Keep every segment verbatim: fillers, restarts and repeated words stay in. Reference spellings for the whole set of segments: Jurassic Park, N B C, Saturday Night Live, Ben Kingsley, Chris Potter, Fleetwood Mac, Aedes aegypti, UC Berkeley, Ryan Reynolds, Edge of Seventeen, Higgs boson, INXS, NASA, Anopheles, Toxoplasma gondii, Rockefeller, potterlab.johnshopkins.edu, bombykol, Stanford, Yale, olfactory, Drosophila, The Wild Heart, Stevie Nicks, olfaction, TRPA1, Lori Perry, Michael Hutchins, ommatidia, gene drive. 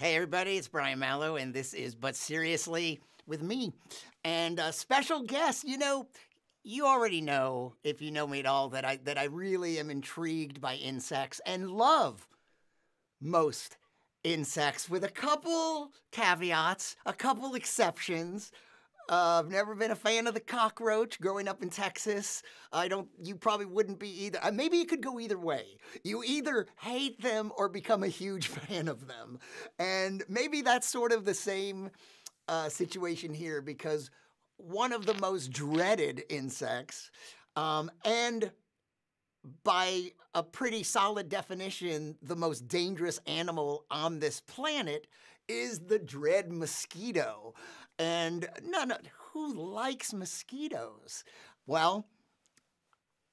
Hey, everybody, it's Brian Malow, and this is But Seriously with me. And a special guest, you know, you already know, if you know me at all, that I, that I really am intrigued by insects and love most insects with a couple caveats, a couple exceptions. Uh, I've never been a fan of the cockroach growing up in Texas. I don't, you probably wouldn't be either. Uh, maybe it could go either way. You either hate them or become a huge fan of them. And maybe that's sort of the same uh, situation here, because one of the most dreaded insects, um, and by a pretty solid definition, the most dangerous animal on this planet, is the dread mosquito. And no, no, who likes mosquitoes? Well,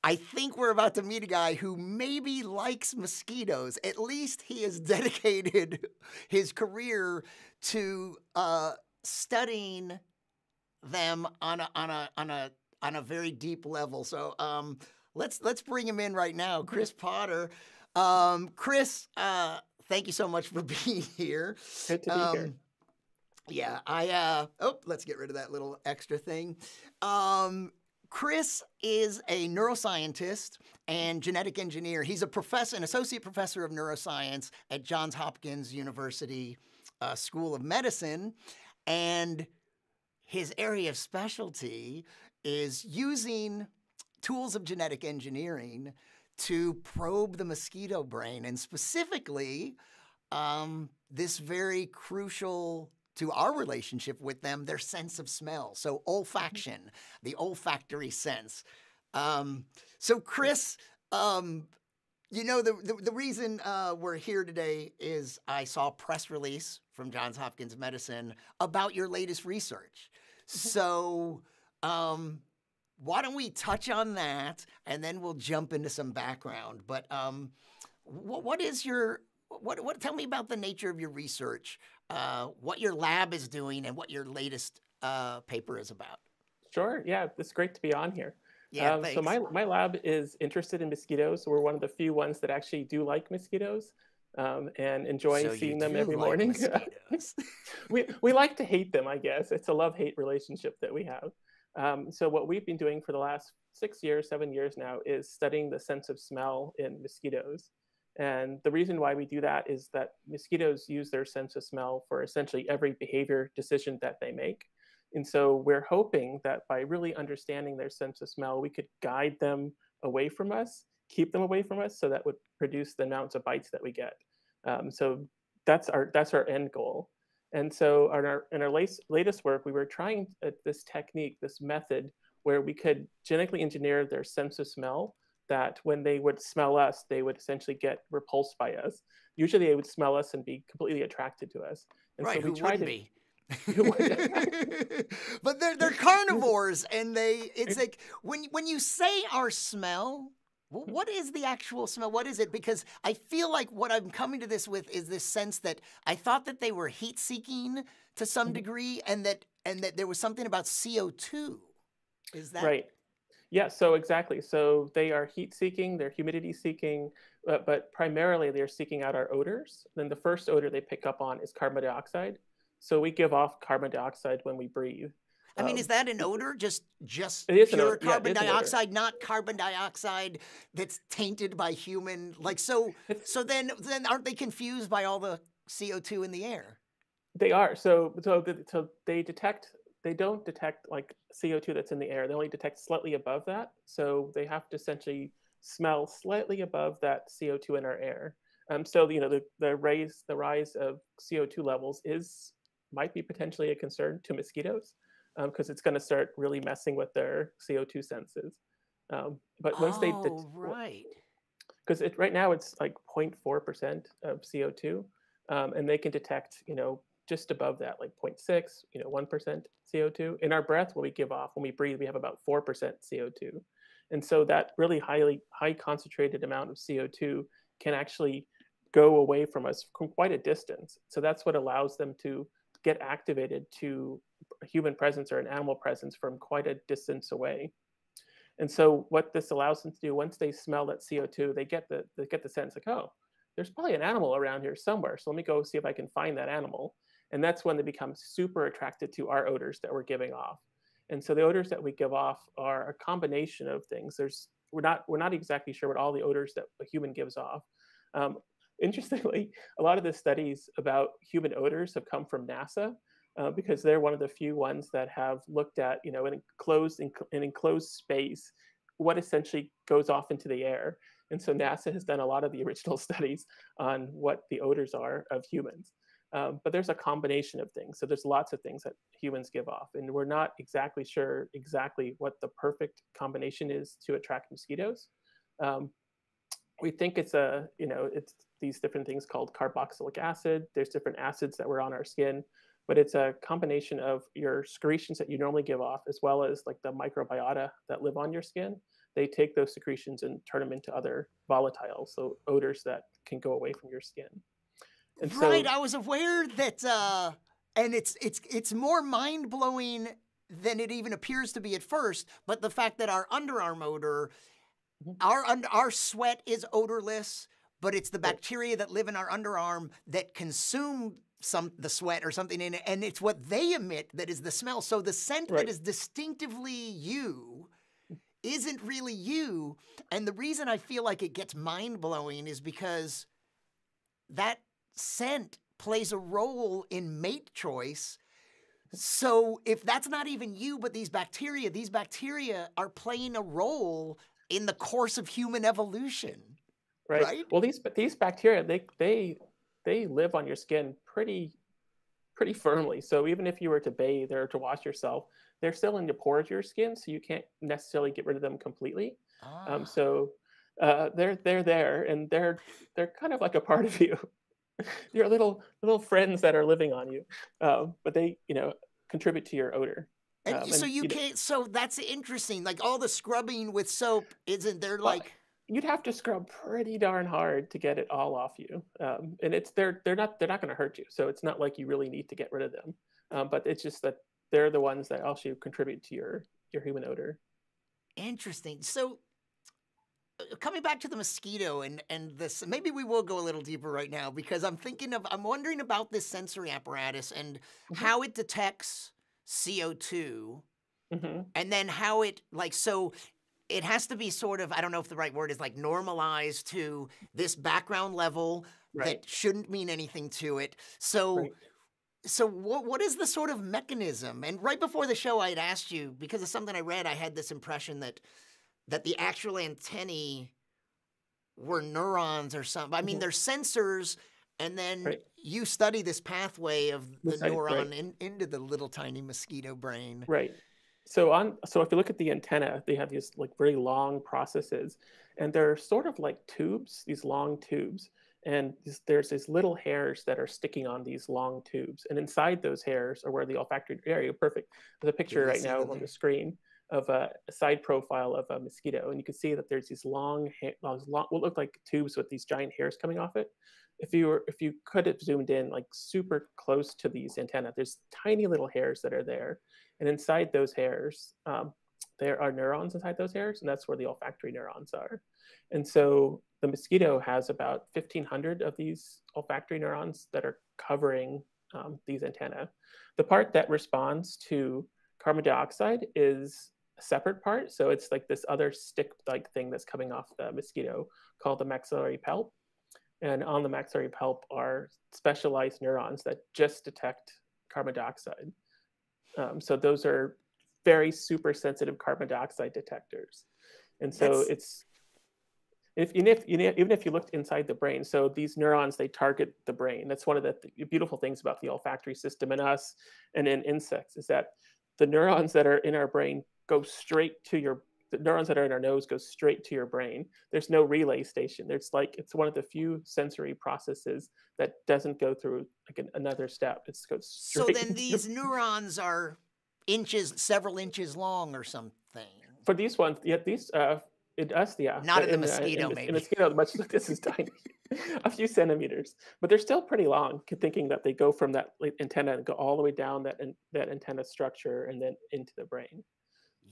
I think we're about to meet a guy who maybe likes mosquitoes. At least he has dedicated his career to uh, studying them on a on a on a on a very deep level. So um, let's let's bring him in right now, Chris Potter. Um, Chris. Uh, Thank you so much for being here. Good to be um, here. Yeah, I, uh, oh, let's get rid of that little extra thing. Um, Chris is a neuroscientist and genetic engineer. He's a professor, an associate professor of neuroscience at Johns Hopkins University uh, School of Medicine. And his area of specialty is using tools of genetic engineering to probe the mosquito brain, and specifically um, this very crucial to our relationship with them, their sense of smell. So olfaction, the olfactory sense. Um, so Chris, um, you know, the, the, the reason uh, we're here today is I saw a press release from Johns Hopkins Medicine about your latest research. So um, why don't we touch on that, and then we'll jump into some background. But um, what, what is your what? What? Tell me about the nature of your research, uh, what your lab is doing, and what your latest uh, paper is about. Sure. Yeah, it's great to be on here. Yeah. Um, so my my lab is interested in mosquitoes. So we're one of the few ones that actually do like mosquitoes. Um, and enjoy so seeing them every like morning. we we like to hate them, I guess. It's a love-hate relationship that we have. Um, so what we've been doing for the last six years, seven years now, is studying the sense of smell in mosquitoes. And the reason why we do that is that mosquitoes use their sense of smell for essentially every behavior decision that they make. And so we're hoping that by really understanding their sense of smell, we could guide them away from us, keep them away from us, so that would produce the amounts of bites that we get. Um, so that's our, that's our end goal. And so in our, in our latest, latest work, we were trying uh, this technique, this method, where we could genetically engineer their sense of smell, that when they would smell us, they would essentially get repulsed by us. Usually they would smell us and be completely attracted to us. And right, so we who tried to be? But they're, they're carnivores, and they, it's like, when, when you say our smell, well, what is the actual smell? What is it? Because I feel like what I'm coming to this with is this sense that I thought that they were heat seeking to some degree, and that and that there was something about C O two. Is that right? Yeah, so exactly. So they are heat seeking, they're humidity seeking, uh, but primarily they're seeking out our odors. Then the first odor they pick up on is carbon dioxide. So we give off carbon dioxide when we breathe. I mean, is that an odor? Just just pure carbon yeah, dioxide, not carbon dioxide that's tainted by human. Like so, so then then aren't they confused by all the C O two in the air? They are. So so the, so they detect. They don't detect like C O two that's in the air. They only detect slightly above that. So they have to essentially smell slightly above that C O two in our air. Um. So you know the the rise the rise of C O two levels is might be potentially a concern to mosquitoes, because um, it's going to start really messing with their C O two senses. Um, but once oh, they, right. Because it right now it's like zero point four percent of C O two, um, and they can detect, you know, just above that, like zero point six, you know, one percent C O two. In our breath, when we give off, when we breathe, we have about four percent C O two. And so that really highly, high concentrated amount of C O two can actually go away from us from quite a distance. So that's what allows them to get activated to human presence or an animal presence from quite a distance away. And so what this allows them to do, once they smell that C O two, they get the, they get the sense like, oh, there's probably an animal around here somewhere. So let me go see if I can find that animal. And that's when they become super attracted to our odors that we're giving off. And so the odors that we give off are a combination of things. There's we're not we're not exactly sure what all the odors that a human gives off. Um, interestingly, a lot of the studies about human odors have come from NASA uh, because they're one of the few ones that have looked at, you know, an enclosed an enclosed space, what essentially goes off into the air. And so NASA has done a lot of the original studies on what the odors are of humans. Um, but there's a combination of things. So there's lots of things that humans give off, and we're not exactly sure exactly what the perfect combination is to attract mosquitoes. Um, we think it's a, you know, it's these different things called carboxylic acid. There's different acids that were on our skin, but it's a combination of your secretions that you normally give off, as well as like the microbiota that live on your skin. They take those secretions and turn them into other volatiles, so odors that can go away from your skin. And right, so, I was aware that, uh, and it's it's it's more mind-blowing than it even appears to be at first, but the fact that our underarm odor, mm-hmm. our, our sweat is odorless, but it's the bacteria that live in our underarm that consume some the sweat or something in it, and it's what they emit that is the smell. So the scent right. that is distinctively you isn't really you, and the reason I feel like it gets mind-blowing is because that scent plays a role in mate choice. So if that's not even you, but these bacteria, these bacteria are playing a role in the course of human evolution. Right. right? Well, these these bacteria, they they they live on your skin pretty pretty firmly. So even if you were to bathe or to wash yourself, they're still in the pores of your skin, so you can't necessarily get rid of them completely. Ah. Um, so uh, they're they're there, and they're they're kind of like a part of you. Your little little friends that are living on you, um, but they, you know, contribute to your odor. Um, and so and, you, you can't. Know. So that's interesting. Like all the scrubbing with soap, isn't there? Like well, you'd have to scrub pretty darn hard to get it all off you. Um, and it's they're they're not they're not going to hurt you. So it's not like you really need to get rid of them. Um, but it's just that they're the ones that also contribute to your your human odor. Interesting. So. Coming back to the mosquito and, and this, maybe we will go a little deeper right now because I'm thinking of, I'm wondering about this sensory apparatus and mm-hmm. how it detects C O two mm-hmm. and then how it like, so it has to be sort of, I don't know if the right word is like normalized to this background level right. that shouldn't mean anything to it. So, right. so what what is the sort of mechanism? And right before the show, I had asked you, because of something I read, I had this impression that that the actual antennae were neurons or something. I mean, mm-hmm. they're sensors, and then right. you study this pathway of the right, neuron right. In, into the little tiny mosquito brain. Right. So on, so if you look at the antenna, they have these like very long processes, and they're sort of like tubes, these long tubes, and this, there's these little hairs that are sticking on these long tubes, and inside those hairs are where the olfactory area, perfect. There's a picture yeah, right now on the screen of a side profile of a mosquito, and you can see that there's these long, long, long what look like tubes with these giant hairs coming off it. If you were, if you could have zoomed in like super close to these antennae, there's tiny little hairs that are there, and inside those hairs, um, there are neurons inside those hairs, and that's where the olfactory neurons are. And so the mosquito has about fifteen hundred of these olfactory neurons that are covering um, these antennae. The part that responds to carbon dioxide is separate part, so it's like this other stick-like thing that's coming off the mosquito called the maxillary palp, and on the maxillary palp are specialized neurons that just detect carbon dioxide. Um, so those are very super sensitive carbon dioxide detectors, and so that's... it's if even if even if you looked inside the brain, so these neurons they target the brain. That's one of the th beautiful things about the olfactory system in us and in insects is that the neurons that are in our brain go straight to your, the neurons that are in our nose go straight to your brain. There's no relay station. There's like, it's one of the few sensory processes that doesn't go through like an, another step. It's goes straight. So then these neurons are inches, several inches long or something. For these ones, yeah, these, uh, in us, yeah. Not in the mosquito, in, in, maybe. In the mosquito, much like this is tiny, a few centimeters, but they're still pretty long. Thinking that they go from that antenna and go all the way down that that antenna structure and then into the brain.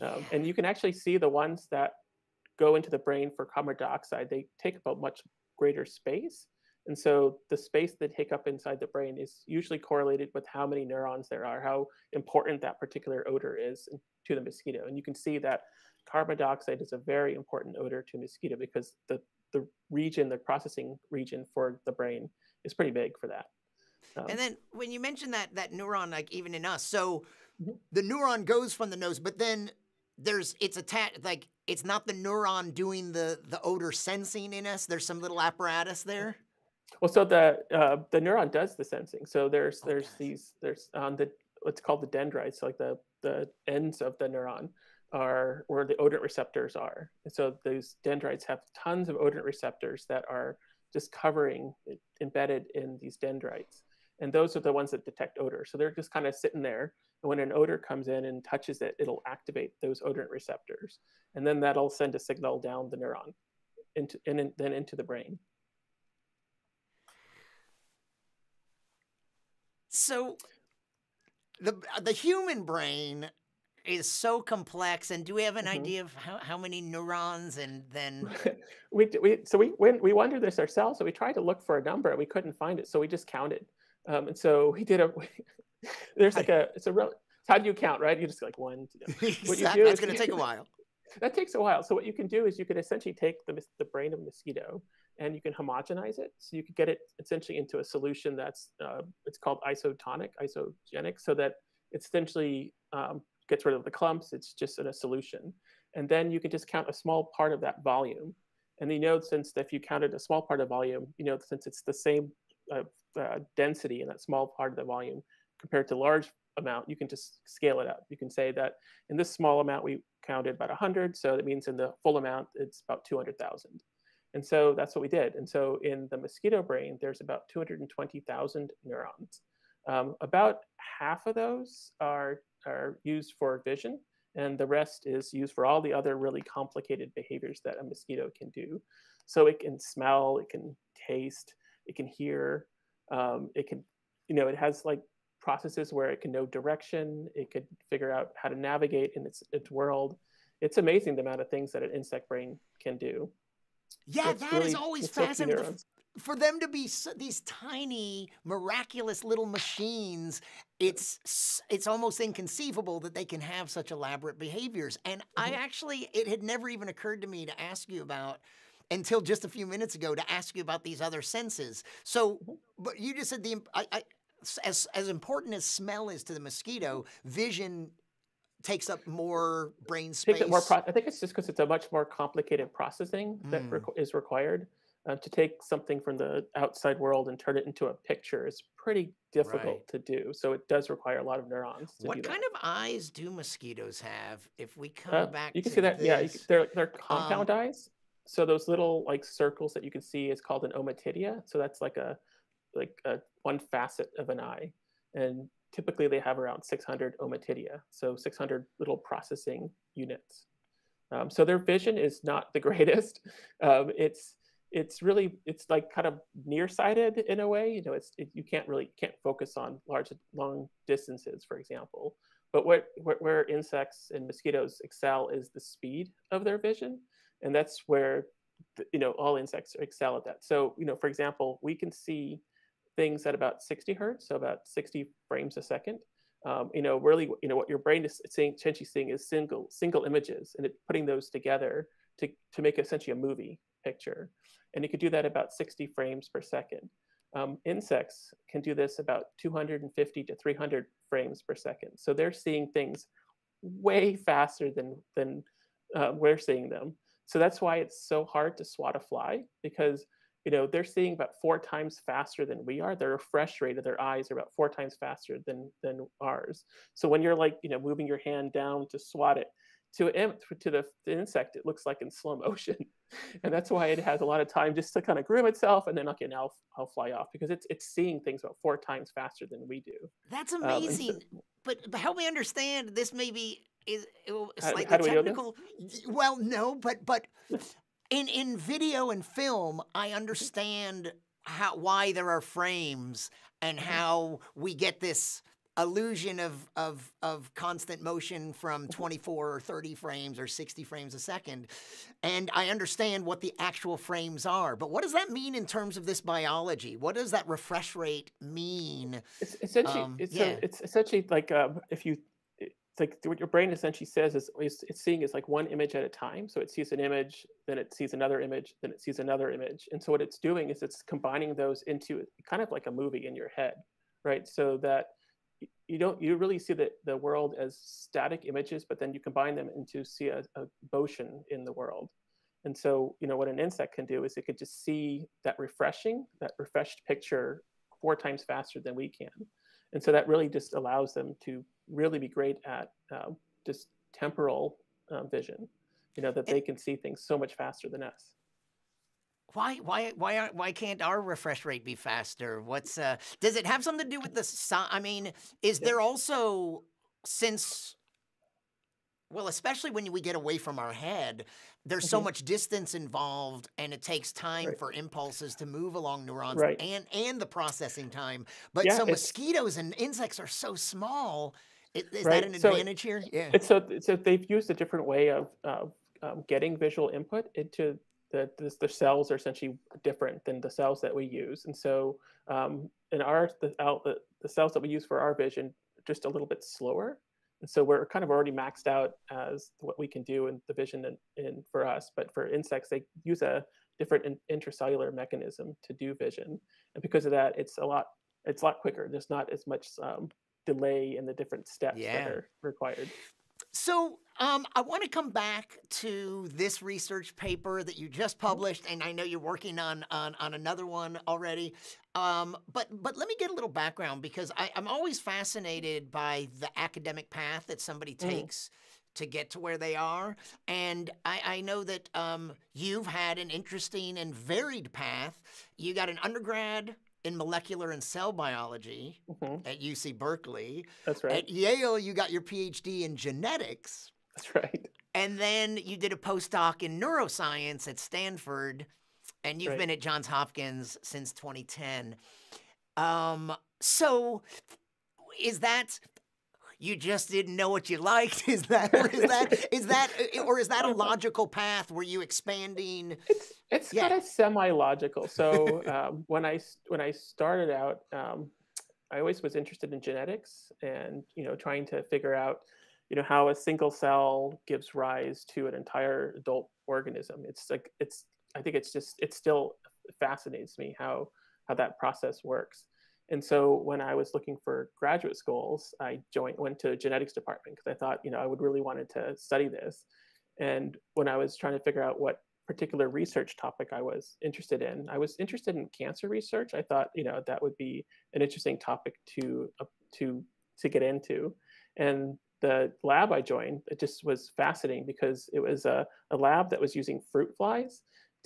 Um, and you can actually see the ones that go into the brain for carbon dioxide, they take up much greater space And so the space that hiccup inside the brain is usually correlated with how many neurons there are, how important that particular odor is to the mosquito. And you can see that carbon dioxide is a very important odor to mosquito because the, the region, the processing region for the brain is pretty big for that. Um, and then when you mentioned that, that neuron, like even in us, so mm-hmm. the neuron goes from the nose, but then there's, it's attached, like it's not the neuron doing the, the odor sensing in us. There's some little apparatus there. Well, so the uh, the neuron does the sensing. So there's okay. there's these there's um, the what's called the dendrites, like the the ends of the neuron are where the odorant receptors are. And so those dendrites have tons of odorant receptors that are just covering embedded in these dendrites, and those are the ones that detect odor. So they're just kind of sitting there, and when an odor comes in and touches it, it'll activate those odorant receptors, and then that'll send a signal down the neuron, into and in, then into the brain. So the the human brain is so complex, and do we have an mm-hmm. idea of how, how many neurons? And then we we so we went, we wondered this ourselves, so we tried to look for a number and we couldn't find it, so we just counted. Um, and so we did a there's like a it's a real how do you count, right? You just like one. You know. Exactly. What you do That's going to take a while. That takes a while. So what you can do is you can essentially take the the brain of a mosquito and you can homogenize it. So you could get it essentially into a solution that's, uh, it's called isotonic, isogenic, so that it essentially um, gets rid of the clumps. It's just in a solution. And then you can just count a small part of that volume. And you know, since if you counted a small part of volume, you know, since it's the same uh, uh, density in that small part of the volume compared to large amount, you can just scale it up. You can say that in this small amount, we counted about one hundred. So that means in the full amount, it's about two hundred thousand. And so that's what we did. And so in the mosquito brain, there's about two hundred twenty thousand neurons. Um, about half of those are, are used for vision, and the rest is used for all the other really complicated behaviors that a mosquito can do. So it can smell, it can taste, it can hear, um, it can, you know, it has like processes where it can know direction, it could figure out how to navigate in its, its world. It's amazing the amount of things that an insect brain can do. Yeah, it's that really, is always fascinating. Like for them to be so, these tiny, miraculous little machines, it's it's almost inconceivable that they can have such elaborate behaviors. And mm-hmm. I actually, it had never even occurred to me to ask you about, until just a few minutes ago, to ask you about these other senses. So, but you just said the I, I, as as important as smell is to the mosquito, vision takes up more brain space. Takes up more pro I think it's just because it's a much more complicated processing that mm. requ is required. Uh, to take something from the outside world and turn it into a picture is pretty difficult right. to do. So it does require a lot of neurons. To what do kind that. of eyes do mosquitoes have? If we come uh, back, you can to see that. This. Yeah, you can, they're they're compound um, eyes. So those little like circles that you can see is called an ommatidia. So that's like a like a, one facet of an eye, and typically they have around six hundred ommatidia, so six hundred little processing units. Um, so their vision is not the greatest. Um, it's it's really it's like kind of nearsighted in a way. You know, it's it, you can't really can't focus on large long distances, for example. But what where, where insects and mosquitoes excel is the speed of their vision, and that's where the, you know all insects excel at that. So you know, for example, we can see things at about sixty hertz, so about sixty frames a second. Um, you know, really, you know, what your brain is seeing, essentially seeing is single single images, and it, putting those together to to make essentially a movie picture. And you could do that about sixty frames per second. Um, insects can do this about two hundred fifty to three hundred frames per second. So they're seeing things way faster than than uh, we're seeing them. So that's why it's so hard to swat a fly, because you know, they're seeing about four times faster than we are. Their refresh rate of their eyes are about four times faster than than ours. So when you're like, you know, moving your hand down to swat it, to to the, the insect, it looks like in slow motion. And that's why it has a lot of time just to kind of groom itself, and then okay, now I'll, I'll fly off, because it's it's seeing things about four times faster than we do. That's amazing. Um, so, but, but help me understand. This may be is slightly how, how technical. Well, no, but but. In in video and film, I understand how why there are frames and how we get this illusion of, of, of constant motion from twenty-four or thirty frames or sixty frames a second. And I understand what the actual frames are, but what does that mean in terms of this biology? What does that refresh rate mean? It's essentially, um, it's, yeah. a, it's essentially like um, if you, it's like what your brain essentially says is it's seeing is like one image at a time. So it sees an image, then it sees another image, then it sees another image. And so what it's doing is it's combining those into kind of like a movie in your head, right? So that you don't, you really see the, the world as static images, but then you combine them into see a, a motion in the world. And so, you know, what an insect can do is it could just see that refreshing, that refreshed picture four times faster than we can. And so that really just allows them to really be great at uh, just temporal uh, vision, you know, that they can see things so much faster than us. Why, why, why aren't, why can't our refresh rate be faster? What's, uh, does it have something to do with the size? I mean, is there also, since, well, especially when we get away from our head, there's mm-hmm. so much distance involved, and it takes time right. for impulses to move along neurons right. and, and the processing time. But yeah, so mosquitoes and insects are so small. Is, is right. that an so advantage here? Yeah. It's so, so they've used a different way of uh, um, getting visual input into the, the, the cells are essentially different than the cells that we use. And so um, in our, the, out, the, the cells that we use for our vision, just a little bit slower. And so we're kind of already maxed out as what we can do in the vision in, in for us. But for insects, they use a different in, intracellular mechanism to do vision. And because of that, it's a lot, it's a lot quicker. There's not as much um, delay in the different steps yeah. that are required. So um, I want to come back to this research paper that you just published, and I know you're working on on, on another one already. Um, but but let me get a little background, because I, I'm always fascinated by the academic path that somebody takes mm. to get to where they are. And I, I know that um, you've had an interesting and varied path. You got an undergrad in molecular and cell biology mm-hmm. at U C Berkeley. That's right. At Yale, you got your PhD in genetics. That's right. And then you did a postdoc in neuroscience at Stanford, and you've right. been at Johns Hopkins since twenty ten. Um, so is that... you just didn't know what you liked. Is that, or is that, is that, or is that a logical path? Were you expanding? It's, it's yeah. kind of semi-logical. So um, when I when I started out, um, I always was interested in genetics, and you know, trying to figure out, you know, how a single cell gives rise to an entire adult organism. It's like it's. I think it's just it still fascinates me how how that process works. And so when I was looking for graduate schools, I joined, went to a genetics department because I thought, you know, I would really wanted to study this. And when I was trying to figure out what particular research topic I was interested in, I was interested in cancer research. I thought, you know, that would be an interesting topic to, uh, to, to get into. And the lab I joined, it just was fascinating because it was a, a lab that was using fruit flies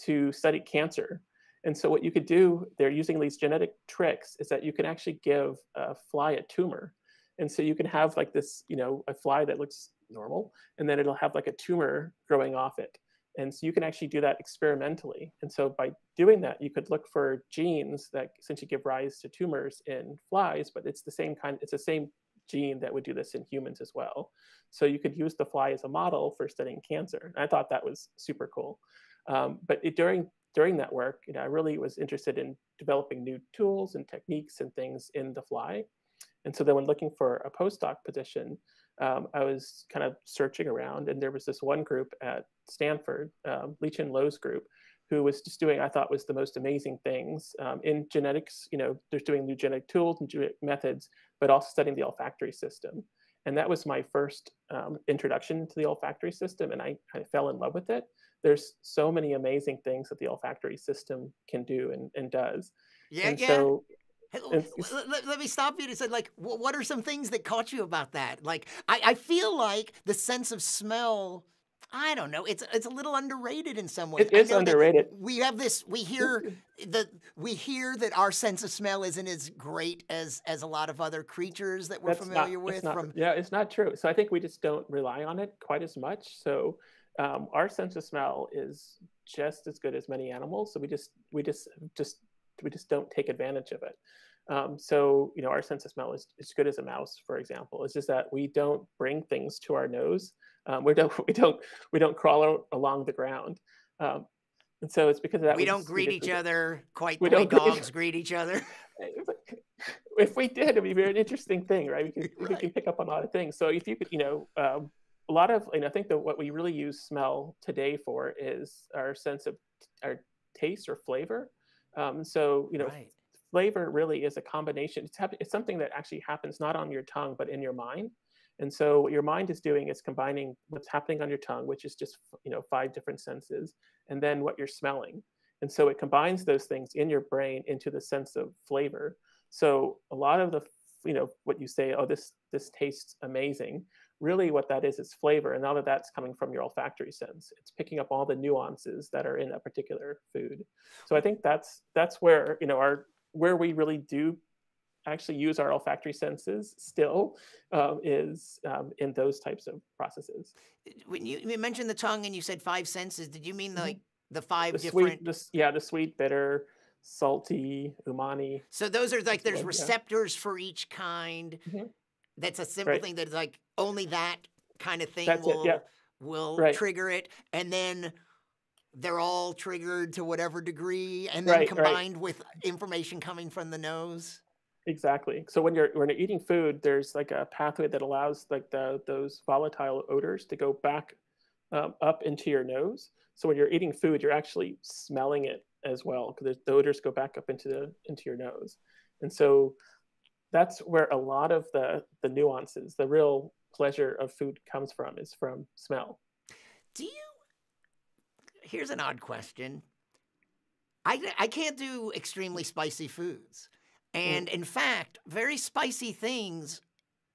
to study cancer. And so what you could do, they're using these genetic tricks, is that you can actually give a fly a tumor. And so you can have like this, you know, a fly that looks normal, and then it'll have like a tumor growing off it. And so you can actually do that experimentally. And so by doing that, you could look for genes that essentially give rise to tumors in flies, but it's the same kind, it's the same gene that would do this in humans as well. So you could use the fly as a model for studying cancer. And I thought that was super cool. Um, but it, during During that work, you know, I really was interested in developing new tools and techniques and things in the fly. And so then when looking for a postdoc position, um, I was kind of searching around, and there was this one group at Stanford, um, Leach and Lowe's group, who was just doing, I thought was the most amazing things um, in genetics. You know, they're doing new genetic tools and genetic methods, but also studying the olfactory system. And that was my first um, introduction to the olfactory system, and I, I fell in love with it. There's so many amazing things that the olfactory system can do and, and does. Yeah, and yeah. So, hey, and, let, let me stop you to say, like, what are some things that caught you about that? Like, I, I feel like the sense of smell, I don't know, it's it's a little underrated in some ways. It is underrated. We have this, we hear the we hear that our sense of smell isn't as great as as a lot of other creatures that we're That's familiar not, with. It's not, from yeah, it's not true. So I think we just don't rely on it quite as much. So um, our sense of smell is just as good as many animals. So we just we just just we just don't take advantage of it. Um, so, you know, our sense of smell is as good as a mouse, for example. It's just that we don't bring things to our nose. Um, we don't, we don't, we don't crawl along the ground. Um, and so it's because of that. We, we don't greet each other quite the way dogs greet each other. If we did, it'd be an interesting thing, right? We can, right. we can pick up on a lot of things. So if you could, you know, um, a lot of, and I think that what we really use smell today for is our sense of our taste or flavor. Um, so, you know, right. flavor really is a combination. It's, it's something that actually happens not on your tongue, but in your mind. And so what your mind is doing is combining what's happening on your tongue, which is just, you know, five different senses, and then what you're smelling. And so it combines those things in your brain into the sense of flavor. So a lot of the, you know, what you say, oh, this, this tastes amazing. Really what that is, is flavor. And all of that's coming from your olfactory sense. It's picking up all the nuances that are in a particular food. So I think that's, that's where, you know, our, where we really do actually use our olfactory senses still um, is um, in those types of processes. When you, you mentioned the tongue and you said five senses, did you mean like the five the different? Sweet, the, yeah, the sweet, bitter, salty, umami. So those are like, there's receptors yeah. for each kind. Mm-hmm. That's a simple right. thing that's like only that kind of thing that's will, it, yeah. will right. trigger it. And then they're all triggered to whatever degree and then right, combined right. with information coming from the nose. Exactly. So when you're when you're eating food, there's like a pathway that allows like the those volatile odors to go back um, up into your nose. So when you're eating food, you're actually smelling it as well, because the odors go back up into the into your nose. And so that's where a lot of the the nuances, the real pleasure of food comes from, is from smell. Do you? Here's an odd question. I I can't do extremely spicy foods. And in fact, very spicy things,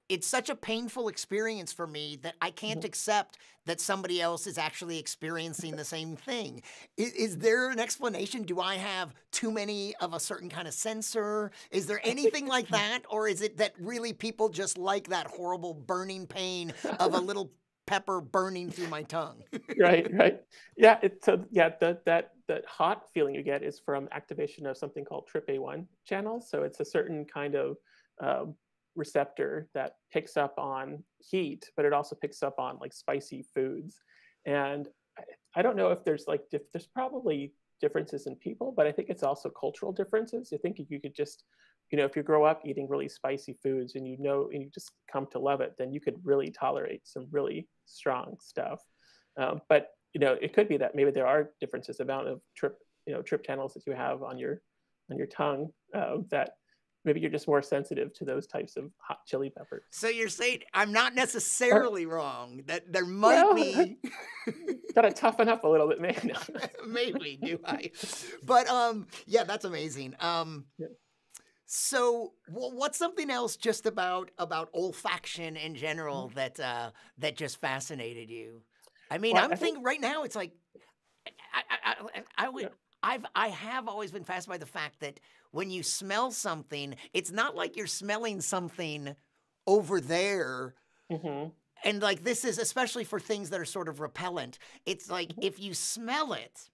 it's such a painful experience for me that I can't mm-hmm. accept that somebody else is actually experiencing the same thing. Is, is there an explanation? Do I have too many of a certain kind of sensor? Is there anything like that? Or is it that really people just like that horrible burning pain of a little pepper burning through my tongue? Right, right. Yeah, it's a, yeah, the, that that hot feeling you get is from activation of something called T R P A one channels. So it's a certain kind of uh, receptor that picks up on heat, but it also picks up on like spicy foods. And I, I don't know if there's like, if there's probably differences in people, but I think it's also cultural differences. I think if you could just, you know, if you grow up eating really spicy foods and you know, and you just come to love it, then you could really tolerate some really strong stuff. Um, but you know, it could be that maybe there are differences, amount of trip, you know, trip channels that you have on your on your tongue uh, that maybe you're just more sensitive to those types of hot chili peppers. So you're saying I'm not necessarily or, wrong, that there might well, be. Gotta toughen up a little bit, maybe. Maybe, do I? But um, yeah, that's amazing. Um, yeah. So well, what's something else just about about olfaction in general mm-hmm. that uh, that just fascinated you? I mean, well, I'm I thinking think... right now it's like, I, I, I, I would, yeah. I've, I have always been fascinated by the fact that when you smell something, it's not like you're smelling something over there. Mm-hmm. And like, this is, especially for things that are sort of repellent. It's like, mm-hmm. if you smell it,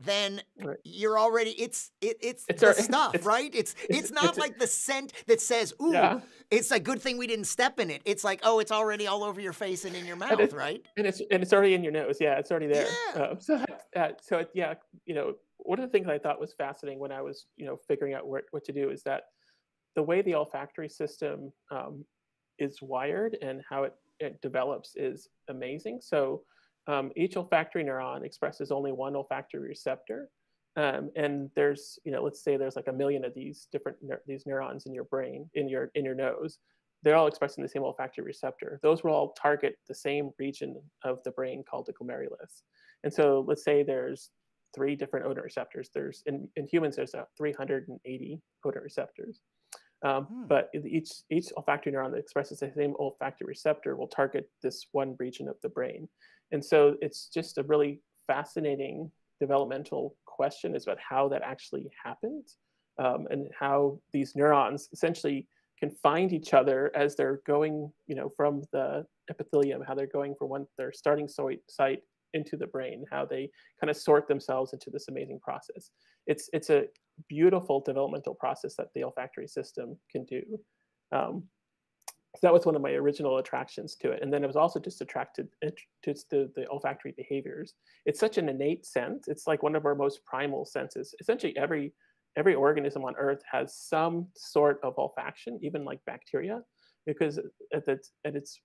then right. you're already, it's, it, it's, it's the our, stuff, it's, right? It's, it's, it's not it's, like the scent that says, ooh, yeah. it's a good thing we didn't step in it. It's like, oh, it's already all over your face and in your mouth, and right? And it's, and it's already in your nose. Yeah. It's already there. Yeah. Um, so, uh, so it, yeah, you know, one of the things I thought was fascinating when I was, you know, figuring out what, what to do is that the way the olfactory system um, is wired and how it, it develops is amazing. So, Um, each olfactory neuron expresses only one olfactory receptor. Um, and there's, you know, let's say there's like a million of these different, ne these neurons in your brain, in your, in your nose, they're all expressing the same olfactory receptor. Those will all target the same region of the brain called the glomerulus. And so let's say there's three different odor receptors. There's, in, in humans, there's three hundred eighty odor receptors. Um, hmm. But each, each olfactory neuron that expresses the same olfactory receptor will target this one region of the brain. And so it's just a really fascinating developmental question is about how that actually happens um, and how these neurons essentially can find each other as they're going, you know, from the epithelium, how they're going from one, their starting site into the brain, how they kind of sort themselves into this amazing process. It's, it's a beautiful developmental process that the olfactory system can do. Um, so that was one of my original attractions to it. And then I was also just attracted to the, the olfactory behaviors. It's such an innate sense. It's like one of our most primal senses. Essentially every, every organism on Earth has some sort of olfaction, even like bacteria, because at, the, at its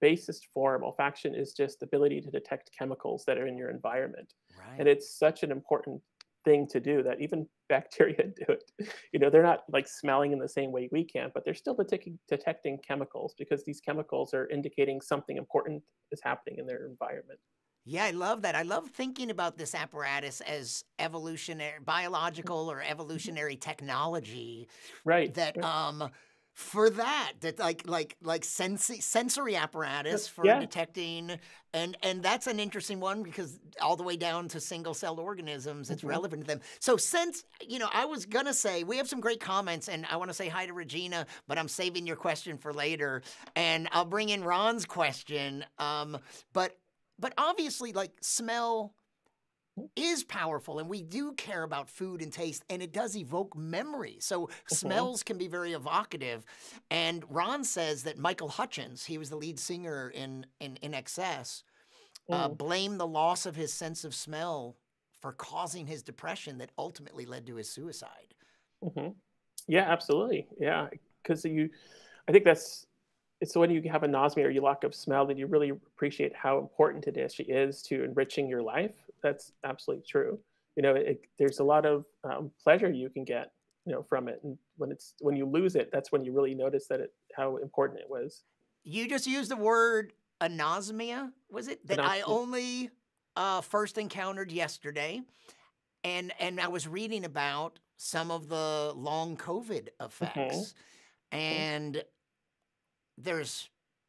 basest form, olfaction is just the ability to detect chemicals that are in your environment. Right. And it's such an important thing to do that even bacteria do it. You know, they're not like smelling in the same way we can, but they're still detecting, detecting chemicals, because these chemicals are indicating something important is happening in their environment. Yeah, I love that. I love thinking about this apparatus as evolutionary, biological or evolutionary technology. Right. That, right. um, for that, that like, like, like sensory, sensory apparatus for yeah. detecting. And, and that's an interesting one, because all the way down to single celled organisms, it's mm-hmm. relevant to them. So since, you know, I was going to say, we have some great comments, and I want to say hi to Regina, but I'm saving your question for later, and I'll bring in Ron's question. Um, but, But obviously, like, smell is powerful, and we do care about food and taste, and it does evoke memory. So mm-hmm. smells can be very evocative. And Ron says that Michael Hutchins, he was the lead singer in in I N X S, mm. uh, blamed the loss of his sense of smell for causing his depression that ultimately led to his suicide. Mm-hmm. Yeah, absolutely. Yeah, because you, I think that's, it's when you have anosmia or you lack of smell that you really appreciate how important it actually is to enriching your life. That's absolutely true. You know, it, there's a lot of um, pleasure you can get, you know, from it. And when it's, when you lose it, that's when you really notice that it, how important it was. You just used the word anosmia, was it? That anosmia. I only uh, first encountered yesterday. And, and I was reading about some of the long COVID effects. Mm-hmm. And... Mm-hmm. There's,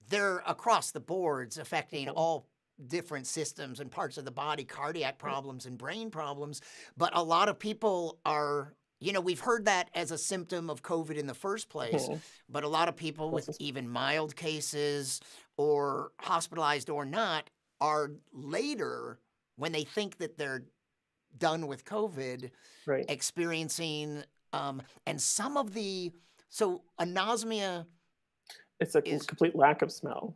they're across the boards, affecting all different systems and parts of the body, cardiac problems and brain problems. But a lot of people are, you know, we've heard that as a symptom of COVID in the first place, yeah. but a lot of people with even mild cases or hospitalized or not are later, when they think that they're done with COVID, right. experiencing, um, and some of the, so anosmia, It's a is, complete lack of smell.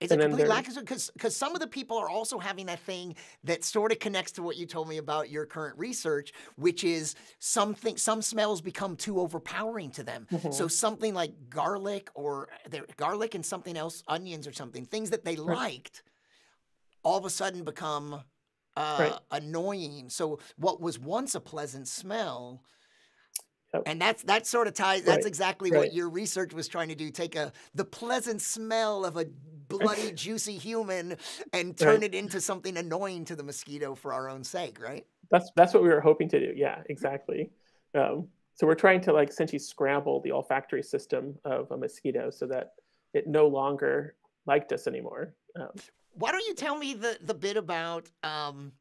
It's and a complete lack of smell, because some of the people are also having that thing that sort of connects to what you told me about your current research, which is something, some smells become too overpowering to them. Mm-hmm. So something like garlic or their, garlic and something else, onions or something, things that they right. liked, all of a sudden become uh, right. annoying. So what was once a pleasant smell... And that's, that sort of ties, that's right, exactly right. what your research was trying to do. Take a, the pleasant smell of a bloody, juicy human and turn right. it into something annoying to the mosquito for our own sake, right? That's, that's what we were hoping to do. Yeah, exactly. Um, so we're trying to like essentially scramble the olfactory system of a mosquito so that it no longer liked us anymore. Um, Why don't you tell me the, the bit about... Um,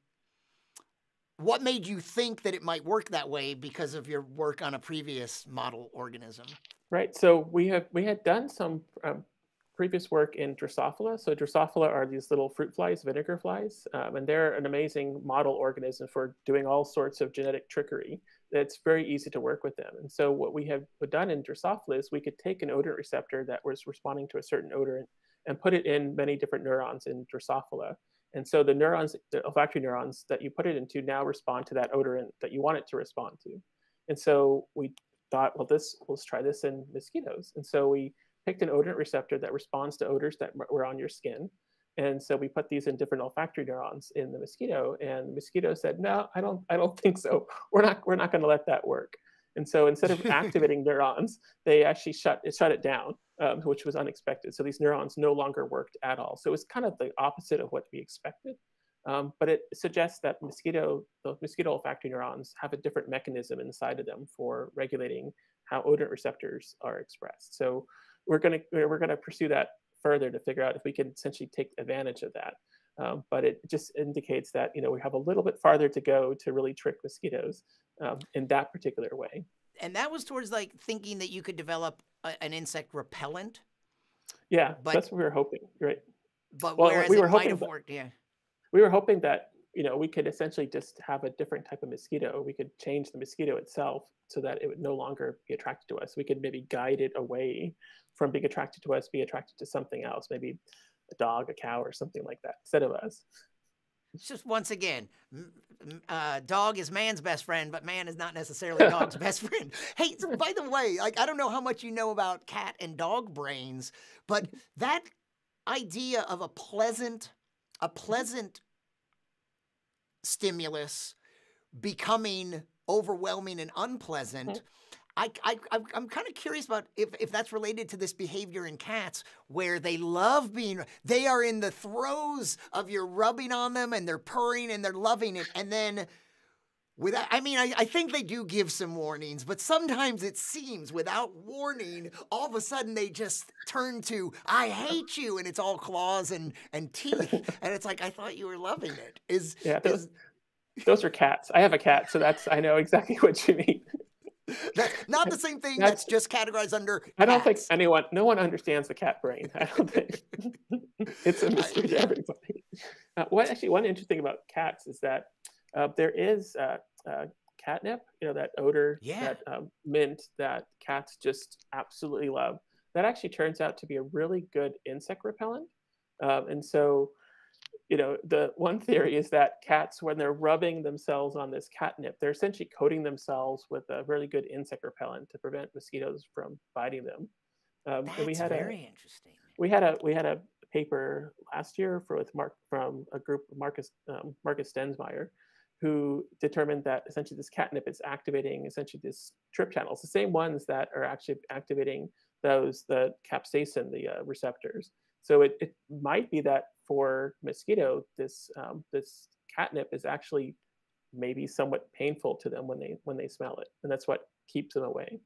what made you think that it might work that way because of your work on a previous model organism? Right. So we have we had done some um, previous work in Drosophila. So Drosophila are these little fruit flies, vinegar flies, um, and they're an amazing model organism for doing all sorts of genetic trickery. It's very easy to work with them. And so what we have done in Drosophila is we could take an odorant receptor that was responding to a certain odorant and put it in many different neurons in Drosophila. And so the neurons, the olfactory neurons that you put it into now respond to that odorant that you want it to respond to. And so we thought, well, this, let's try this in mosquitoes. And so we picked an odorant receptor that responds to odors that were on your skin. And so we put these in different olfactory neurons in the mosquito, and the mosquito said, no, I don't, I don't think so. We're not, we're not going to let that work. And so instead of activating neurons, they actually shut it, shut it down, um, which was unexpected. So these neurons no longer worked at all. So it was kind of the opposite of what we expected. Um, but it suggests that mosquito, the mosquito olfactory neurons have a different mechanism inside of them for regulating how odorant receptors are expressed. So we're going to we're going to pursue that further to figure out if we can essentially take advantage of that. Um, but it just indicates that, you know, we have a little bit farther to go to really trick mosquitoes um, in that particular way. And that was towards like thinking that you could develop a, an insect repellent. Yeah, but, that's what we were hoping, right? But well, whereas we were it hoping might have worked, yeah. we were hoping that, you know, we could essentially just have a different type of mosquito. We could change the mosquito itself so that it would no longer be attracted to us. We could maybe guide it away from being attracted to us, be attracted to something else, maybe a dog, a cow, or something like that instead of us. It's just, once again, uh, dog is man's best friend, but man is not necessarily dog's best friend. Hey, so by the way, like, I don't know how much you know about cat and dog brains, but that idea of a pleasant, a pleasant stimulus becoming overwhelming and unpleasant, okay. I, I, I'm kind of curious about if, if that's related to this behavior in cats where they love being, they are in the throes of your rubbing on them and they're purring and they're loving it. And then without, I mean, I, I think they do give some warnings, but sometimes it seems without warning, all of a sudden they just turn to, I hate you. And it's all claws and, and teeth. And it's like, I thought you were loving it. Is, yeah, those, is, those are cats. I have a cat. So that's, I know exactly what you mean. That's not the same thing. That's, that's just categorized under cats. I don't think anyone, no one understands the cat brain. I don't think it's a mystery to everybody. Uh, what actually, one interesting thing about cats is that uh, there is uh, uh, catnip. You know, that odor, yeah. that um, mint that cats just absolutely love. That actually turns out to be a really good insect repellent. Um, and so, you know, the one theory is that cats, when they're rubbing themselves on this catnip, they're essentially coating themselves with a really good insect repellent to prevent mosquitoes from biting them. Um, That's and we had very a, interesting. We had a we had a paper last year for with Mark from a group Marcus um, Marcus Stensmeyer, who determined that essentially this catnip is activating essentially these strip channels, the same ones that are actually activating those the capsaicin the uh, receptors. So it, it might be that for mosquito, this um, this catnip is actually maybe somewhat painful to them when they when they smell it, and that's what keeps them away.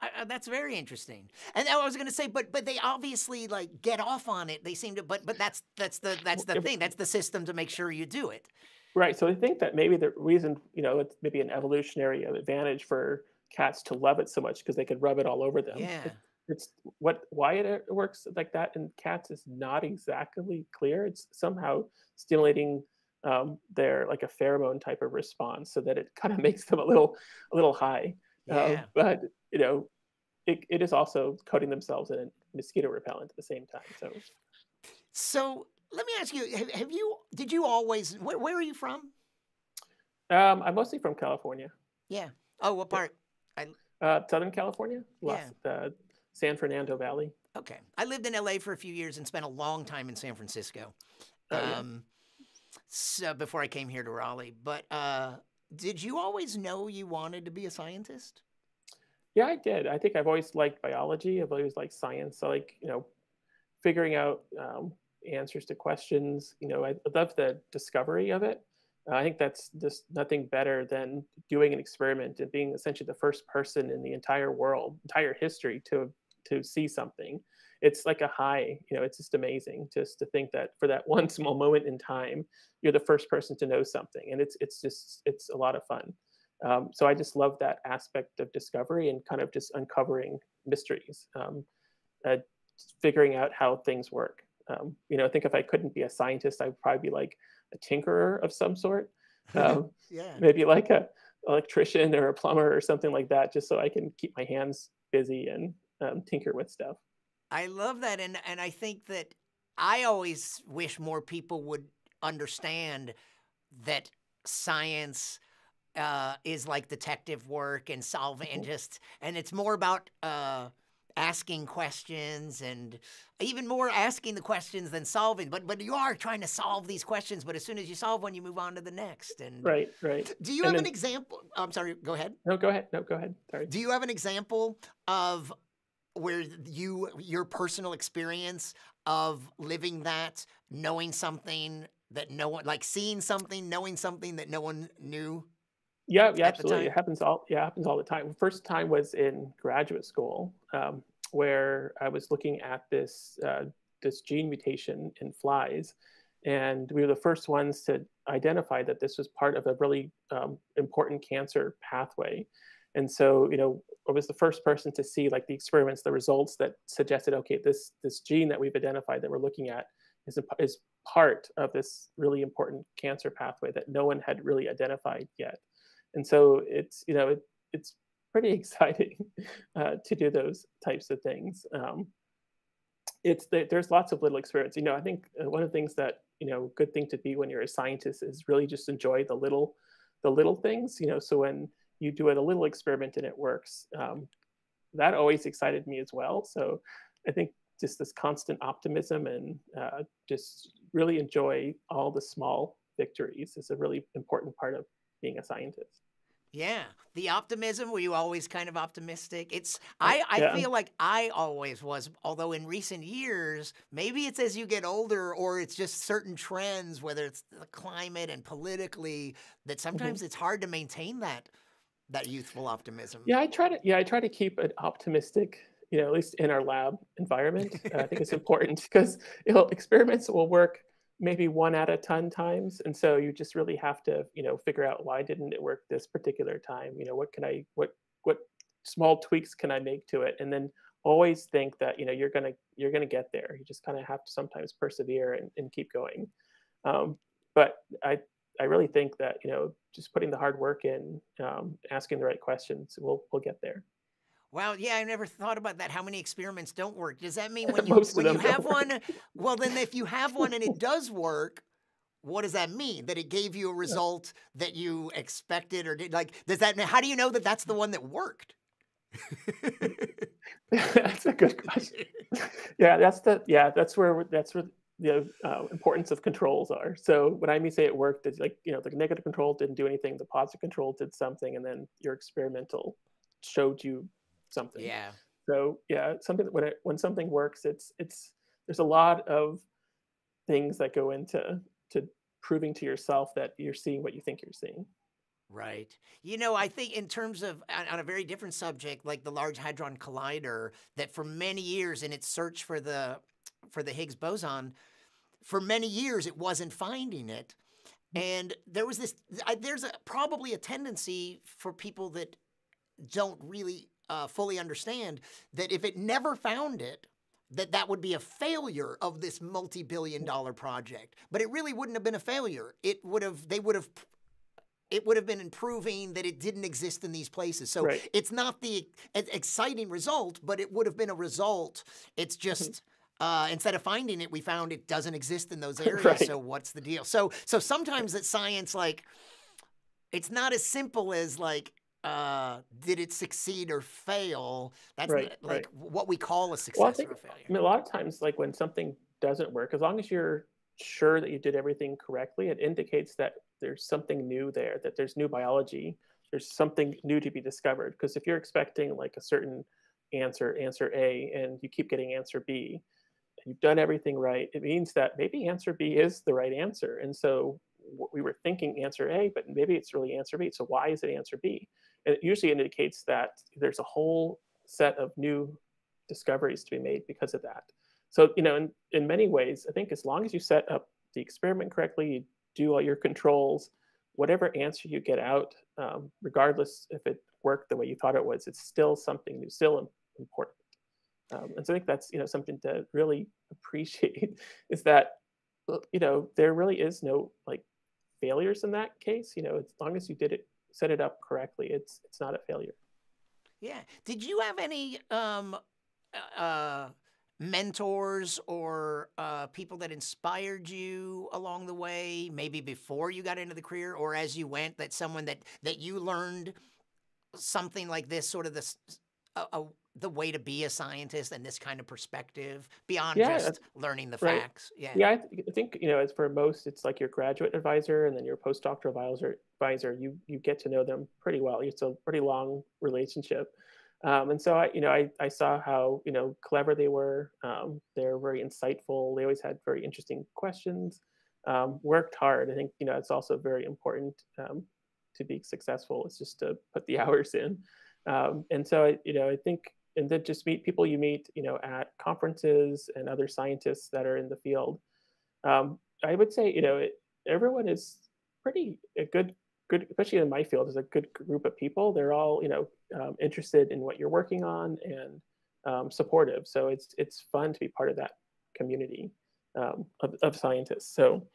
I, that's very interesting. And I was going to say, but but they obviously like get off on it. They seem to, but but that's that's the that's the thing. That's the system to make sure you do it. Right. So I think that maybe the reason, you know, it's maybe an evolutionary advantage for cats to love it so much because they could rub it all over them. Yeah. It, It's what why it works like that in cats is not exactly clear. It's somehow stimulating um, their like a pheromone type of response, so that it kind of makes them a little a little high. Yeah. Um, but you know, it, it is also coating themselves in a mosquito repellent at the same time. So, so let me ask you: have, have you did you always? Where, where are you from? Um, I'm mostly from California. Yeah. Oh, what part? I... Uh, Southern California. Los, yeah. Uh, San Fernando Valley. Okay. I lived in L A for a few years and spent a long time in San Francisco oh, yeah. um, so before I came here to Raleigh. But uh, did you always know you wanted to be a scientist? Yeah, I did. I think I've always liked biology. I've always liked science. I like, you know, figuring out um, answers to questions. You know, I love the discovery of it. Uh, I think that's just nothing better than doing an experiment and being essentially the first person in the entire world, entire history to to see something. It's like a high, you know, it's just amazing just to think that for that one small moment in time, you're the first person to know something. And it's, it's just, it's a lot of fun. Um, so I just love that aspect of discovery and kind of just uncovering mysteries, um, uh, figuring out how things work. Um, you know, I think if I couldn't be a scientist, I'd probably be like a tinkerer of some sort. Um, yeah. Maybe like a electrician or a plumber or something like that, just so I can keep my hands busy and Um, tinker with stuff. I love that, and and I think that I always wish more people would understand that science uh, is like detective work and solving, and just and it's more about uh, asking questions and even more asking the questions than solving. But but you are trying to solve these questions. But as soon as you solve one, you move on to the next. And right, right. Do you and have then, an example? I'm sorry. Go ahead. No, go ahead. No, go ahead. Sorry. Do you have an example of where you, your personal experience of living that, knowing something that no one, like seeing something, knowing something that no one knew? Yeah, yeah, absolutely. It happens all, yeah, it happens all the time. First time was in graduate school, um, where I was looking at this, uh, this gene mutation in flies. And we were the first ones to identify that this was part of a really um, important cancer pathway. And so, you know, I was the first person to see like the experiments, the results that suggested, okay, this this gene that we've identified that we're looking at is, a, is part of this really important cancer pathway that no one had really identified yet. And so it's, you know, it, it's pretty exciting uh, to do those types of things. Um, it's the, there's lots of little experiments. You know, I think one of the things that, you know, good thing to be when you're a scientist is really just enjoy the little, the little things, you know, so when you do it, a little experiment and it works, um, that always excited me as well. So I think just this constant optimism and uh, just really enjoy all the small victories is a really important part of being a scientist. Yeah. The optimism, were you always kind of optimistic? It's I, I yeah. feel like I always was, although in recent years, maybe it's as you get older or it's just certain trends, whether it's the climate and politically, that sometimes mm-hmm. it's hard to maintain that that youthful optimism. Yeah, I try to yeah, I try to keep an optimistic, you know, at least in our lab environment. uh, I think it's important because, you know, experiments will work maybe one out of ten times. And so you just really have to, you know, figure out why didn't it work this particular time? You know, what can I, what, what small tweaks can I make to it? And then always think that, you know, you're going to, you're going to get there. You just kind of have to sometimes persevere and, and keep going. Um, but I, I really think that, you know, just putting the hard work in, um, asking the right questions, we'll, we'll get there. Wow, yeah, I never thought about that. How many experiments don't work? Does that mean when you, when you have one, well, then if you have one and it does work, what does that mean? That it gave you a result yeah. that you expected or did, like, does that, how do you know that that's the one that worked? That's a good question. Yeah, that's the, yeah, that's where, that's where the uh, importance of controls are. So when I mean say it worked, it's like, you know, the negative control didn't do anything, the positive control did something, and then your experimental showed you something. Yeah. So yeah, something when it, when something works, it's it's there's a lot of things that go into to proving to yourself that you're seeing what you think you're seeing. Right. You know, I think in terms of on a very different subject, like the Large Hadron Collider, that for many years in its search for the for the Higgs boson, for many years it wasn't finding it, and there was this. I, there's a, probably a tendency for people that don't really Uh, fully understand that if it never found it, that that would be a failure of this multi-billion dollar project. But it really wouldn't have been a failure. It would have, they would have, it would have been improving that it didn't exist in these places. So right. it's not the exciting result, but it would have been a result. It's just, uh, instead of finding it, we found it doesn't exist in those areas. Right. So what's the deal? So, so sometimes that science, like, it's not as simple as like, Uh, did it succeed or fail? That's right, not, like right. what we call a success well, I think, or a failure. I mean, a lot of times, like when something doesn't work, as long as you're sure that you did everything correctly, it indicates that there's something new there, that there's new biology, there's something new to be discovered. Because if you're expecting like a certain answer, answer A, and you keep getting answer B, and you've done everything right, it means that maybe answer B is the right answer. And so we were thinking answer A, but maybe it's really answer B. So why is it answer B? And it usually indicates that there's a whole set of new discoveries to be made because of that. So, you know, in, in many ways, I think as long as you set up the experiment correctly, you do all your controls, whatever answer you get out, um, regardless if it worked the way you thought it was, it's still something new, still important. Um, and so I think that's, you know, something to really appreciate is that, you know, there really is no like failures in that case. You know, as long as you did it, set it up correctly, it's it's not a failure. Yeah. Did you have any um, uh, mentors or uh, people that inspired you along the way, maybe before you got into the career or as you went, that someone that that you learned something like this, sort of this uh, uh, the way to be a scientist and this kind of perspective beyond yeah, just learning the right. facts? Yeah, yeah. I, th I think, you know, as for most, it's like your graduate advisor and then your postdoctoral advisor, advisor, you, you get to know them pretty well. It's a pretty long relationship. Um, and so I, you know, I, I saw how, you know, clever they were. Um, they're very insightful. They always had very interesting questions, um, worked hard. I think, you know, it's also very important um, to be successful. It's just to put the hours in. Um, and so, I, you know, I think, and then just meet people you meet, you know, at conferences and other scientists that are in the field. Um, I would say, you know, it, everyone is pretty a good, good, especially in my field, is a good group of people. They're all, you know, um, interested in what you're working on and um, supportive. So it's it's fun to be part of that community. um, of, of scientists. So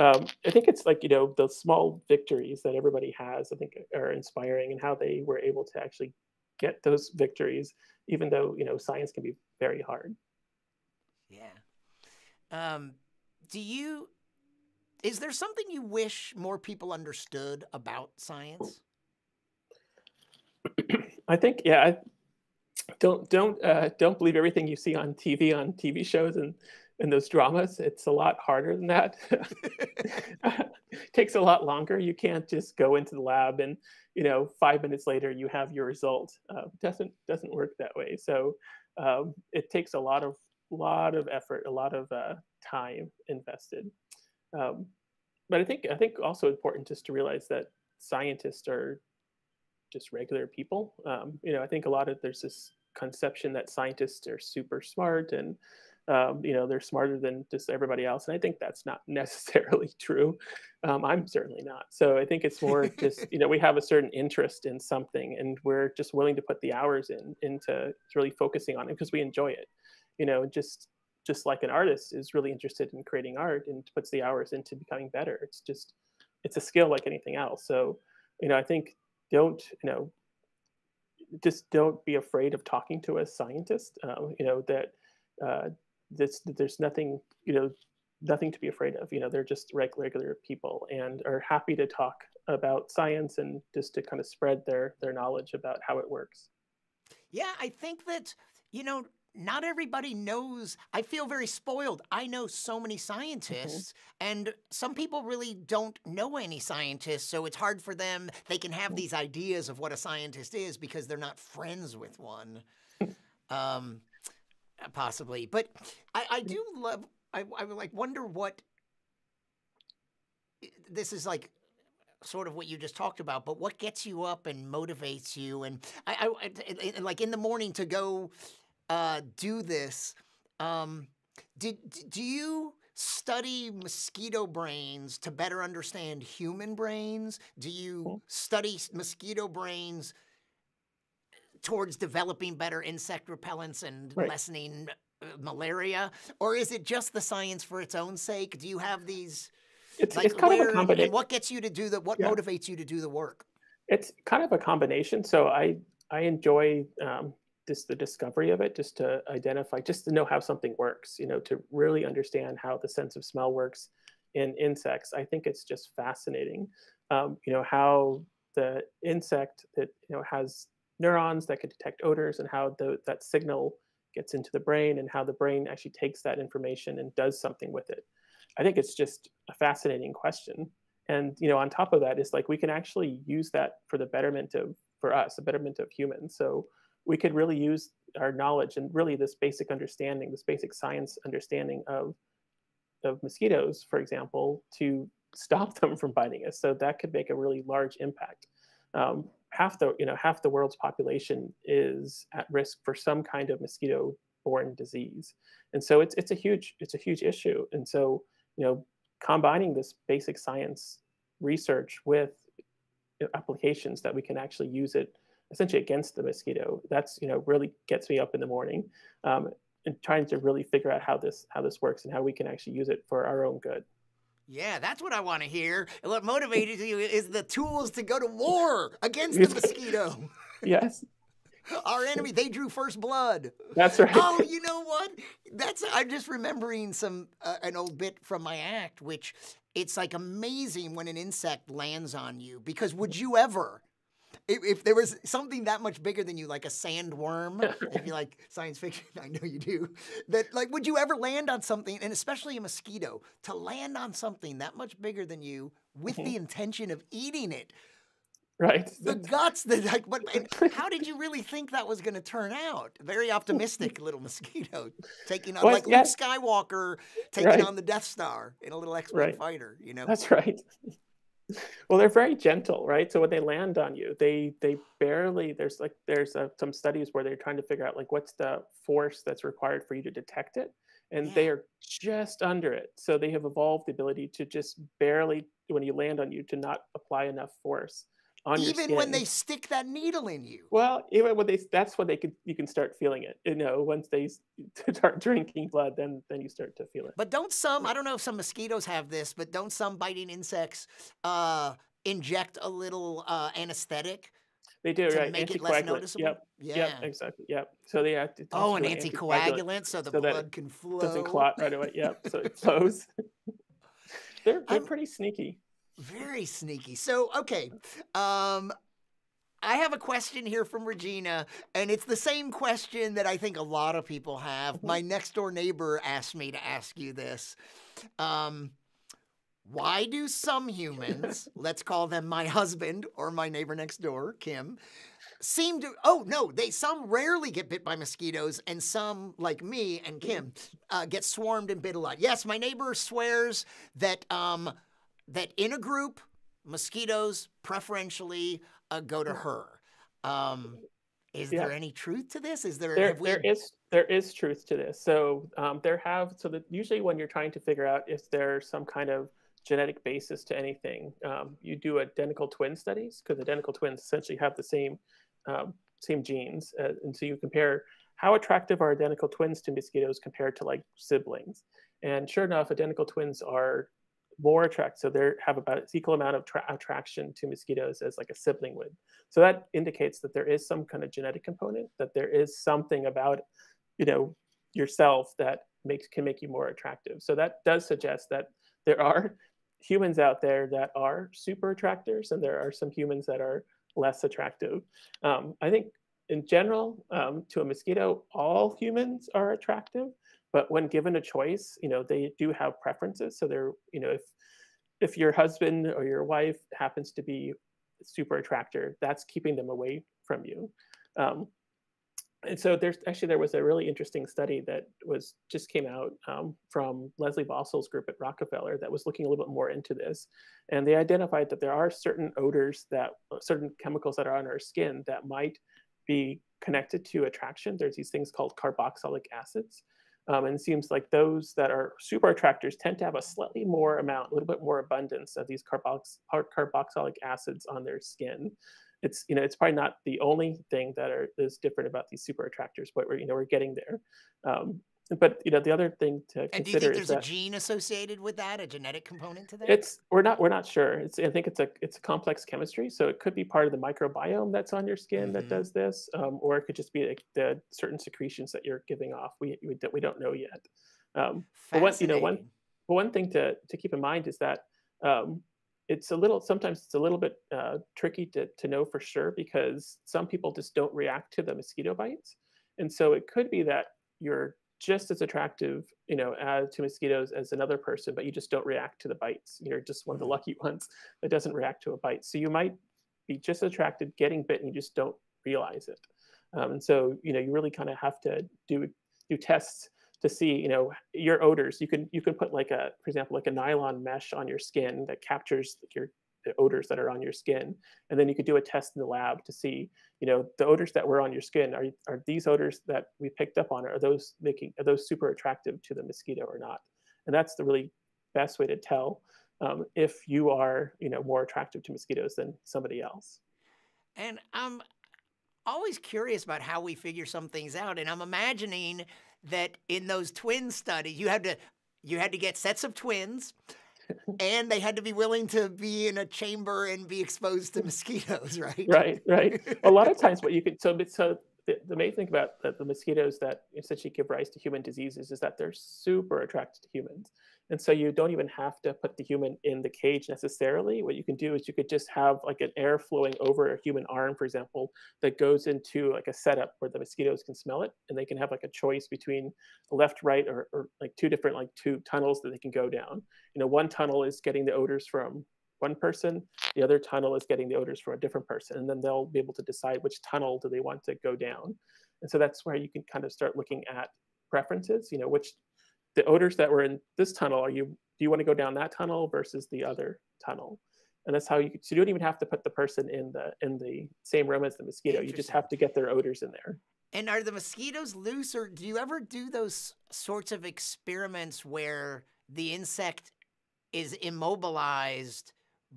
um, I think it's like, you know, those small victories that everybody has, I think are inspiring, and how they were able to actually get those victories, even though, you know, science can be very hard. Yeah. Um, do you, is there something you wish more people understood about science? I think, yeah, I, don't, don't, uh, don't believe everything you see on T V, on T V shows and, and those dramas. It's a lot harder than that. It takes a lot longer. You can't just go into the lab and, you know, five minutes later you have your result. Uh, doesn't, doesn't work that way. So um, it takes a lot of, lot of effort, a lot of uh, time invested. Um, but I think, I think also important just to realize that scientists are just regular people. Um, you know, I think a lot of, there's this conception that scientists are super smart and, um, you know, they're smarter than just everybody else. And I think that's not necessarily true. Um, I'm certainly not. So I think it's more just, you know, we have a certain interest in something and we're just willing to put the hours in, into really focusing on it because we enjoy it. You know, just just like an artist is really interested in creating art and puts the hours into becoming better. It's just, it's a skill like anything else. So, you know, I think don't, you know, just don't be afraid of talking to a scientist. Uh, you know, that uh, this, there's nothing, you know, nothing to be afraid of. You know, they're just regular people and are happy to talk about science and just to kind of spread their, their knowledge about how it works. Yeah, I think that, you know, not everybody knows. I feel very spoiled. I know so many scientists, mm-hmm. and some people really don't know any scientists, so it's hard for them. They can have these ideas of what a scientist is because they're not friends with one, um, possibly. But I, I do love, I, I like wonder what, this is like sort of what you just talked about, but what gets you up and motivates you? And I, I, I, I like in the morning to go, Uh, do this. Um, did, do you study mosquito brains to better understand human brains? Do you study mosquito brains towards developing better insect repellents and right. lessening uh, malaria? Or is it just the science for its own sake? Do you have these? It's, like, it's kind where, of a combination. And what gets you to do the, what yeah. motivates you to do the work? It's kind of a combination. So I, I enjoy, um, just the discovery of it, just to identify, just to know how something works, you know, to really understand how the sense of smell works in insects. I think it's just fascinating, um, you know, how the insect that, you know, has neurons that could detect odors and how the, that signal gets into the brain and how the brain actually takes that information and does something with it. I think it's just a fascinating question. And, you know, on top of that, it's like, we can actually use that for the betterment of, for us, the betterment of humans. So we could really use our knowledge and really this basic understanding, this basic science understanding of, of mosquitoes, for example, to stop them from biting us. So that could make a really large impact. Um, half the, you know, half the world's population is at risk for some kind of mosquito-borne disease. And so it's, it's a huge, it's a huge issue. And so, you know, combining this basic science research with applications that we can actually use it essentially against the mosquito, that's, you know, really gets me up in the morning, um, and trying to really figure out how this, how this works and how we can actually use it for our own good. Yeah, that's what I want to hear. And what motivated you is the tools to go to war against the mosquito. Yes. Our enemy, they drew first blood. That's right. Oh, you know what? That's, I'm just remembering some, uh, an old bit from my act, which it's like amazing when an insect lands on you, because would you ever, if there was something that much bigger than you, like a sandworm, if you like science fiction, I know you do, that like, would you ever land on something, and especially a mosquito, to land on something that much bigger than you with mm-hmm. the intention of eating it? Right. The guts, that like, but how did you really think that was going to turn out? Very optimistic little mosquito taking on, well, like yes. Luke Skywalker taking right. on the Death Star in a little X-Men right. fighter, you know? That's right. Well, they're very gentle, right? So when they land on you, they they barely, there's like, there's uh, some studies where they're trying to figure out like, what's the force that's required for you to detect it? And yeah. they are just under it. So they have evolved the ability to just barely, when you land on you, to not apply enough force on even your skin. When they stick that needle in you. Well, even when they, that's when they could, you can start feeling it. You know, once they start drinking blood, then then you start to feel it. But don't some, I don't know if some mosquitoes have this, but don't some biting insects uh, inject a little uh, anesthetic? They do, to right? Make it less noticeable. Yep. Yeah. Yep. Exactly. Yep. So they have to. Oh, an anticoagulant, anticoagulant, so the so blood can flow. Doesn't clot right away. Yep. So it flows. they're they're I'm, pretty sneaky. Very sneaky. So okay, um, I have a question here from Regina, and it's the same question that I think a lot of people have. My next door neighbor asked me to ask you this. Um, Why do some humans, let's call them my husband or my neighbor next door, Kim, seem to, oh no, they some rarely get bit by mosquitoes and some, like me and Kim, uh, get swarmed and bit a lot. Yes, my neighbor swears that, um, that in a group, mosquitoes preferentially uh, go to her. Um, is yeah. there any truth to this? Is there, there, have we... there is There is truth to this. So um, there have, so that usually when you're trying to figure out if there's some kind of genetic basis to anything, um, you do identical twin studies, because identical twins essentially have the same um, same genes, uh, and so you compare how attractive are identical twins to mosquitoes compared to like siblings. And sure enough, identical twins are more attractive, so they have about an equal amount of attraction to mosquitoes as like a sibling would. So that indicates that there is some kind of genetic component, that there is something about, you know, yourself that makes can make you more attractive. So that does suggest that there are humans out there that are super attractors, and there are some humans that are less attractive. Um, I think in general, um, to a mosquito, all humans are attractive, but when given a choice, you know, they do have preferences. So they're, you know, if, if your husband or your wife happens to be a super attractor, that's keeping them away from you. Um, and so there's actually, there was a really interesting study that was just came out um, from Leslie Bossel's group at Rockefeller that was looking a little bit more into this. And they identified that there are certain odors that, certain chemicals that are on our skin that might be connected to attraction. There's these things called carboxylic acids. Um, and it seems like those that are super attractors tend to have a slightly more amount, a little bit more abundance of these carbox, carboxylic acids on their skin. It's, you know, it's probably not the only thing that are, is different about these super attractors, but we're, you know, we're getting there. Um, but, you know, the other thing to consider is that— And do you think there's a gene associated with that, a genetic component to that? It's, we're not, we're not sure. It's, I think it's a, it's a complex chemistry. So it could be part of the microbiome that's on your skin mm-hmm. that does this, um, or it could just be like the certain secretions that you're giving off. We, we, we don't know yet. Um, but one, you know, one, one thing to, to keep in mind is that, um, it's a little, sometimes it's a little bit uh, tricky to, to know for sure, because some people just don't react to the mosquito bites. And so it could be that you're just as attractive, you know, uh, to mosquitoes as another person, but you just don't react to the bites. You're just one of the lucky ones that doesn't react to a bite. So you might be just attracted getting bit and you just don't realize it. Um, and so, you know, you really kind of have to do, do tests to see, you know, your odors. You can you can put like a, for example, like a nylon mesh on your skin that captures your the odors that are on your skin, and then you could do a test in the lab to see, you know, the odors that were on your skin, are are these odors that we picked up on, are those making are those super attractive to the mosquito or not? And that's the really best way to tell um, if you are, you know, more attractive to mosquitoes than somebody else. And I'm always curious about how we figure some things out, and I'm imagining that in those twin studies, you had to you had to get sets of twins, and they had to be willing to be in a chamber and be exposed to mosquitoes, right? Right, right. A lot of times, what you could so so the, the main thing about the, the mosquitoes that essentially give rise to human diseases is that they're super attracted to humans, and so you don't even have to put the human in the cage necessarily. What you can do is you could just have like an air flowing over a human arm, for example, that goes into like a setup where the mosquitoes can smell it, and they can have like a choice between left, right, or, or like two different like two tunnels that they can go down. You know, one tunnel is getting the odors from one person, the other tunnel is getting the odors from a different person, and then they'll be able to decide which tunnel do they want to go down. And so that's where you can kind of start looking at preferences, you know, which the odors that were in this tunnel, are you, do you want to go down that tunnel versus the other tunnel? And that's how you, so you don't even have to put the person in the, in the same room as the mosquito. You just have to get their odors in there. And are the mosquitoes loose, or do you ever do those sorts of experiments where the insect is immobilized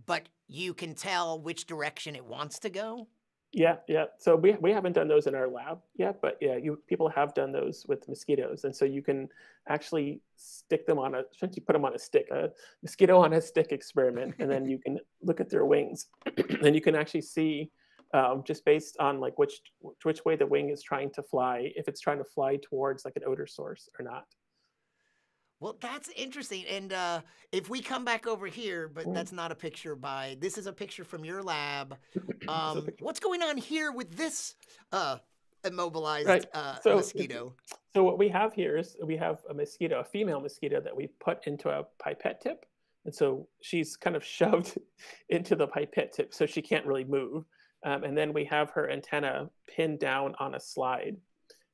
but you can tell which direction it wants to go? Yeah, yeah. So we, we haven't done those in our lab yet, but yeah, you, people have done those with mosquitoes. And so you can actually stick them on a, essentially put them on a stick, a mosquito on a stick experiment, and then you can look at their wings. And you can actually see um, just based on like which, which way the wing is trying to fly, if it's trying to fly towards like an odor source or not. Well, that's interesting. And uh, if we come back over here, but that's not a picture by, this is a picture from your lab. Um, what's going on here with this uh, immobilized right. uh, so, mosquito? So what we have here is we have a mosquito, a female mosquito that we put into a pipette tip. And so she's kind of shoved into the pipette tip so she can't really move. Um, and then we have her antenna pinned down on a slide.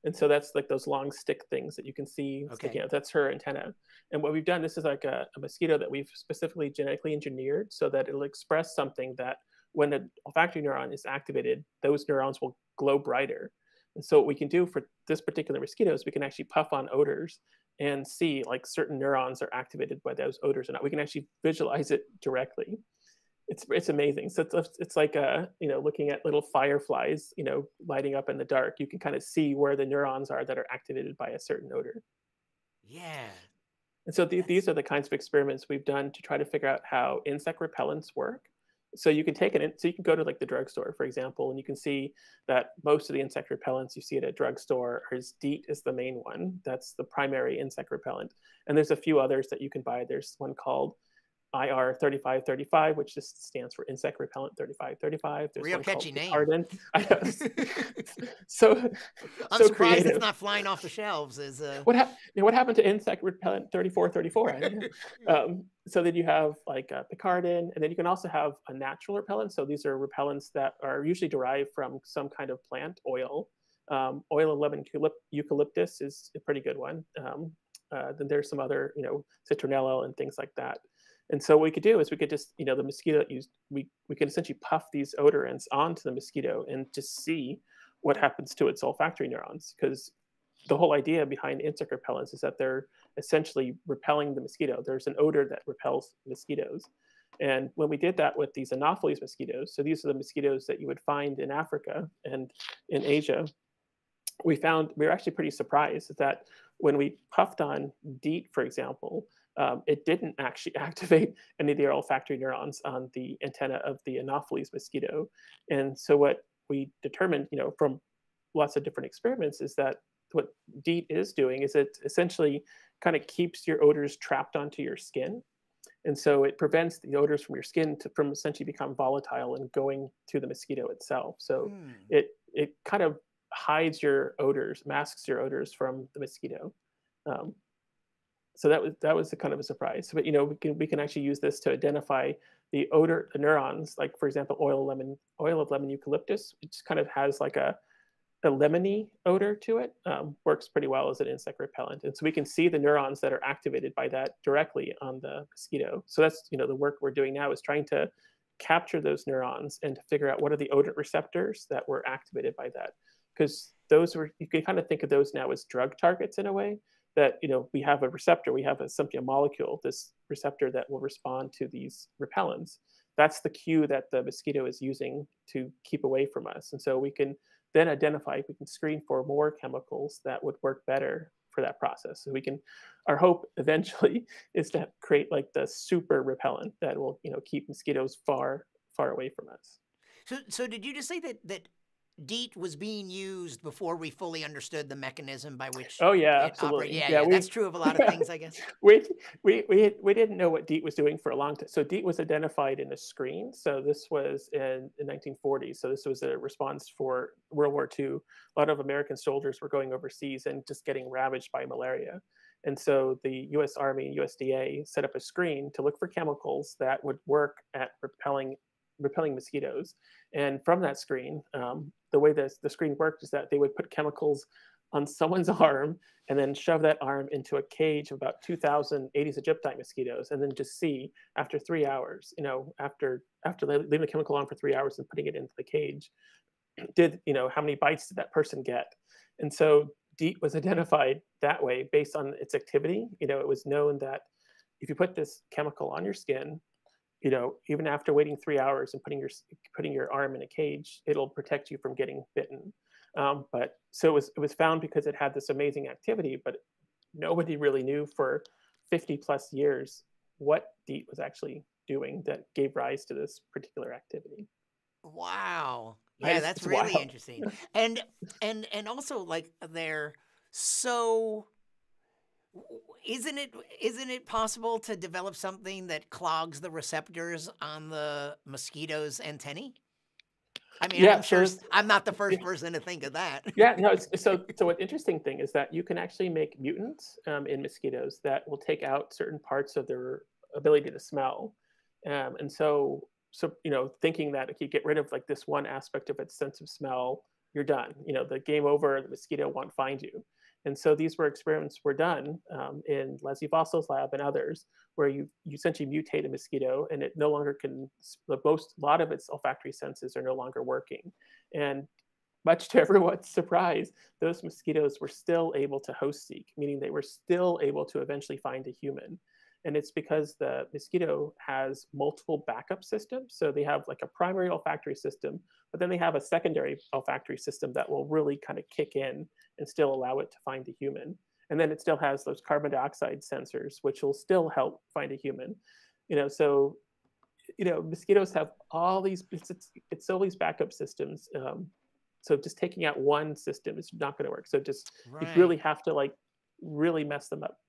And so that's like those long stick things that you can see okay. sticking out. That's her antenna. And what we've done, this is like a, a mosquito that we've specifically genetically engineered so that it'll express something that when an olfactory neuron is activated, those neurons will glow brighter. And so what we can do for this particular mosquito is we can actually puff on odors and see like certain neurons are activated by those odors or not. We can actually visualize it directly. It's, it's amazing. So it's, it's like, uh, you know, looking at little fireflies, you know, lighting up in the dark. You can kind of see where the neurons are that are activated by a certain odor. Yeah. And so th these are the kinds of experiments we've done to try to figure out how insect repellents work. So you can take it, so you can go to like the drugstore, for example, and you can see that most of the insect repellents you see at a drugstore is DEET is the main one. That's the primary insect repellent. And there's a few others that you can buy. There's one called I R thirty-five thirty-five, which just stands for insect repellent thirty-five thirty-five. There's real catchy name. Picardin. I know. so, I'm so surprised creative. It's not flying off the shelves. Is uh... what, hap what happened to insect repellent thirty-four thirty-four? I don't know. um, so then you have like uh, Picardin, and then you can also have a natural repellent. So these are repellents that are usually derived from some kind of plant oil. Um, oil and lemon eucalyptus is a pretty good one. Um, uh, then there's some other, you know, citronella and things like that. And so what we could do is we could just, you know, the mosquito, used, we, we could essentially puff these odorants onto the mosquito and just see what happens to its olfactory neurons. Because the whole idea behind insect repellents is that they're essentially repelling the mosquito. There's an odor that repels mosquitoes. And when we did that with these Anopheles mosquitoes, so these are the mosquitoes that you would find in Africa and in Asia, we found, we were actually pretty surprised that when we puffed on DEET, for example, Um, it didn't actually activate any of the olfactory neurons on the antenna of the Anopheles mosquito. And so what we determined, you know, from lots of different experiments is that what DEET is doing is it essentially kind of keeps your odors trapped onto your skin. And so it prevents the odors from your skin to, from essentially become volatile and going to the mosquito itself. So mm. it, it kind of hides your odors, masks your odors from the mosquito. Um, So that was that was a kind of a surprise. But you know, we can we can actually use this to identify the odor the neurons. Like for example, oil lemon oil of lemon eucalyptus, which kind of has like a a lemony odor to it. Um, works pretty well as an insect repellent, and so we can see the neurons that are activated by that directly on the mosquito. So that's you know the work we're doing now is trying to capture those neurons and to figure out what are the odor receptors that were activated by that, because those were you can kind of think of those now as drug targets in a way. That you know we have a receptor, we have a, simply a molecule, this receptor that will respond to these repellents. That's the cue that the mosquito is using to keep away from us. And so we can then identify, we can screen for more chemicals that would work better for that process. So we can, our hope eventually is to create like the super repellent that will you know keep mosquitoes far, far away from us. So, so did you just say that that DEET was being used before we fully understood the mechanism by which oh yeah it absolutely operated. yeah, yeah, yeah we, that's true of a lot of things I guess. we, we we we didn't know what DEET was doing for a long time. So DEET was identified in a screen. So this was in the nineteen forties. So this was a response for World War Two. A lot of American soldiers were going overseas and just getting ravaged by malaria, and so the U S Army and U S D A set up a screen to look for chemicals that would work at repelling repelling mosquitoes. And from that screen, um, the way that the screen worked is that they would put chemicals on someone's arm and then shove that arm into a cage of about two thousand Aedes aegypti mosquitoes, and then just see after three hours, you know, after after leaving the chemical on for three hours and putting it into the cage, did, you know, how many bites did that person get? And so DEET was identified that way based on its activity. You know, it was known that if you put this chemical on your skin, you know, even after waiting three hours and putting your putting your arm in a cage, it'll protect you from getting bitten. Um, but so it was it was found because it had this amazing activity, but nobody really knew for fifty plus years what DEET was actually doing that gave rise to this particular activity. Wow. Yeah, that's really interesting. And and and also, like, they're so isn't it isn't it possible to develop something that clogs the receptors on the mosquito's antennae? I mean, yeah, I'm, sure, I'm not the first person to think of that. Yeah, no, it's, so so an interesting thing is that you can actually make mutants um, in mosquitoes that will take out certain parts of their ability to smell. Um, and so, so, you know, thinking that if you get rid of like this one aspect of its sense of smell, you're done. You know, the game over, the mosquito won't find you. And so these were experiments were done um, in Leslie Vossel's lab and others, where you, you essentially mutate a mosquito and it no longer can, the most, a lot of its olfactory senses are no longer working. And much to everyone's surprise, those mosquitoes were still able to host seek, meaning they were still able to eventually find a human. And it's because the mosquito has multiple backup systems. So they have like a primary olfactory system, but then they have a secondary olfactory system that will really kind of kick in and still allow it to find a human. And then it still has those carbon dioxide sensors, which will still help find a human. You know, so, you know, mosquitoes have all these, it's, it's, it's all these backup systems. Um, so just taking out one system is not gonna work. So just, right. you really have to like really mess them up.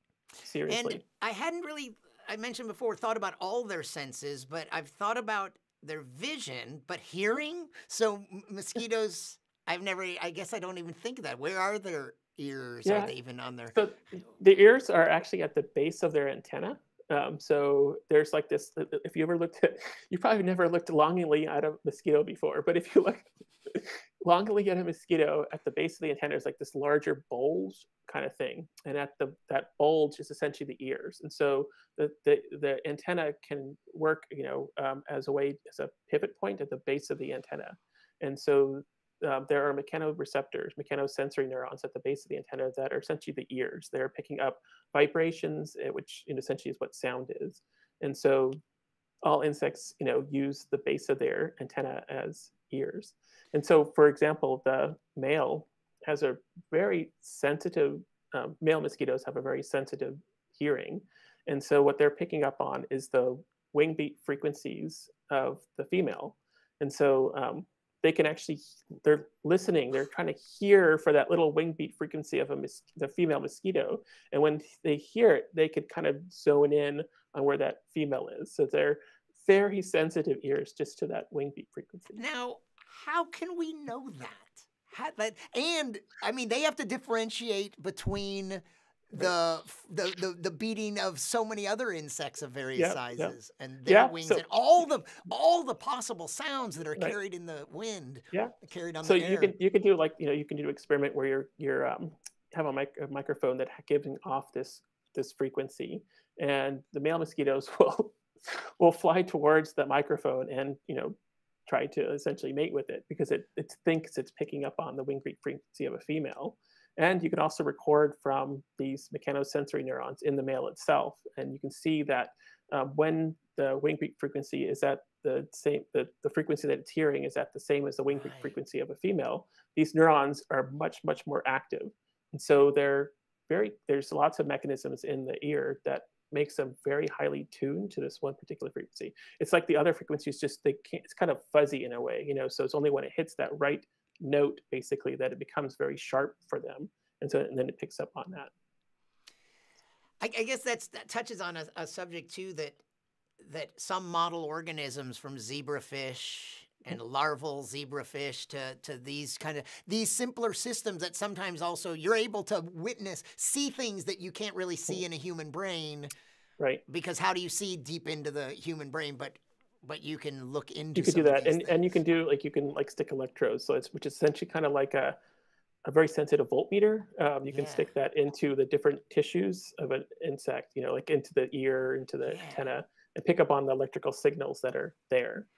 Seriously. And I hadn't really, I mentioned before, thought about all their senses, but I've thought about their vision, but hearing. So mosquitoes, I've never, I guess I don't even think of that. Where are their ears? Yeah. Are they even on their? So the ears are actually at the base of their antenna. Um, so there's like this, if you ever looked at, you probably never looked longingly at a mosquito before, but if you look longingly at a mosquito, at the base of the antenna is like this larger bulge kind of thing. And at the, that bulge is essentially the ears. And so the, the, the antenna can work, you know, um, as a way, as a pivot point at the base of the antenna. And so uh, there are mechanoreceptors, mechanosensory neurons at the base of the antenna that are essentially the ears. They're picking up vibrations, which essentially is what sound is. And so all insects, you know, use the base of their antenna as ears. And so, for example, the male has a very sensitive, um, male mosquitoes have a very sensitive hearing. And so what they're picking up on is the wing beat frequencies of the female. And so um, they can actually, they're listening, they're trying to hear for that little wing beat frequency of a mos the female mosquito. And when they hear it, they could kind of zone in on where that female is. So they're very sensitive ears just to that wing beat frequency. Now, how can we know that? How, that and I mean, they have to differentiate between the the the, the beating of so many other insects of various yeah, sizes yeah. and their yeah, wings so, and all the all the possible sounds that are right. carried in the wind. Yeah, carried on. So the air. you can you can do like you know you can do an experiment where you're you're um, have a, mic a microphone that giving off this this frequency, and the male mosquitoes will. will fly towards the microphone and, you know, try to essentially mate with it because it, it thinks it's picking up on the wing beat frequency of a female. And you can also record from these mechanosensory neurons in the male itself. And you can see that um, when the wing beat frequency is at the same, the, the frequency that it's hearing is at the same as the wing beat right. frequency of a female, these neurons are much, much more active. And so they're very, there's lots of mechanisms in the ear that makes them very highly tuned to this one particular frequency. It's like the other frequencies just, they can't, it's kind of fuzzy in a way, you know, so it's only when it hits that right note, basically, that it becomes very sharp for them. And so, and then it picks up on that. I, I guess that's, that touches on a, a subject too, that, that some model organisms from zebrafish and larval zebrafish to, to these kind of, these simpler systems that sometimes also you're able to witness, see things that you can't really see in a human brain. Right. Because how do you see deep into the human brain? But but you can look into You can do that. And, and you can do, like, you can, like, stick electrodes. So it's, which is essentially kind of like a, a very sensitive voltmeter. Um, you can yeah. stick that into the different tissues of an insect, you know, like into the ear, into the yeah. antenna, and pick up on the electrical signals that are there.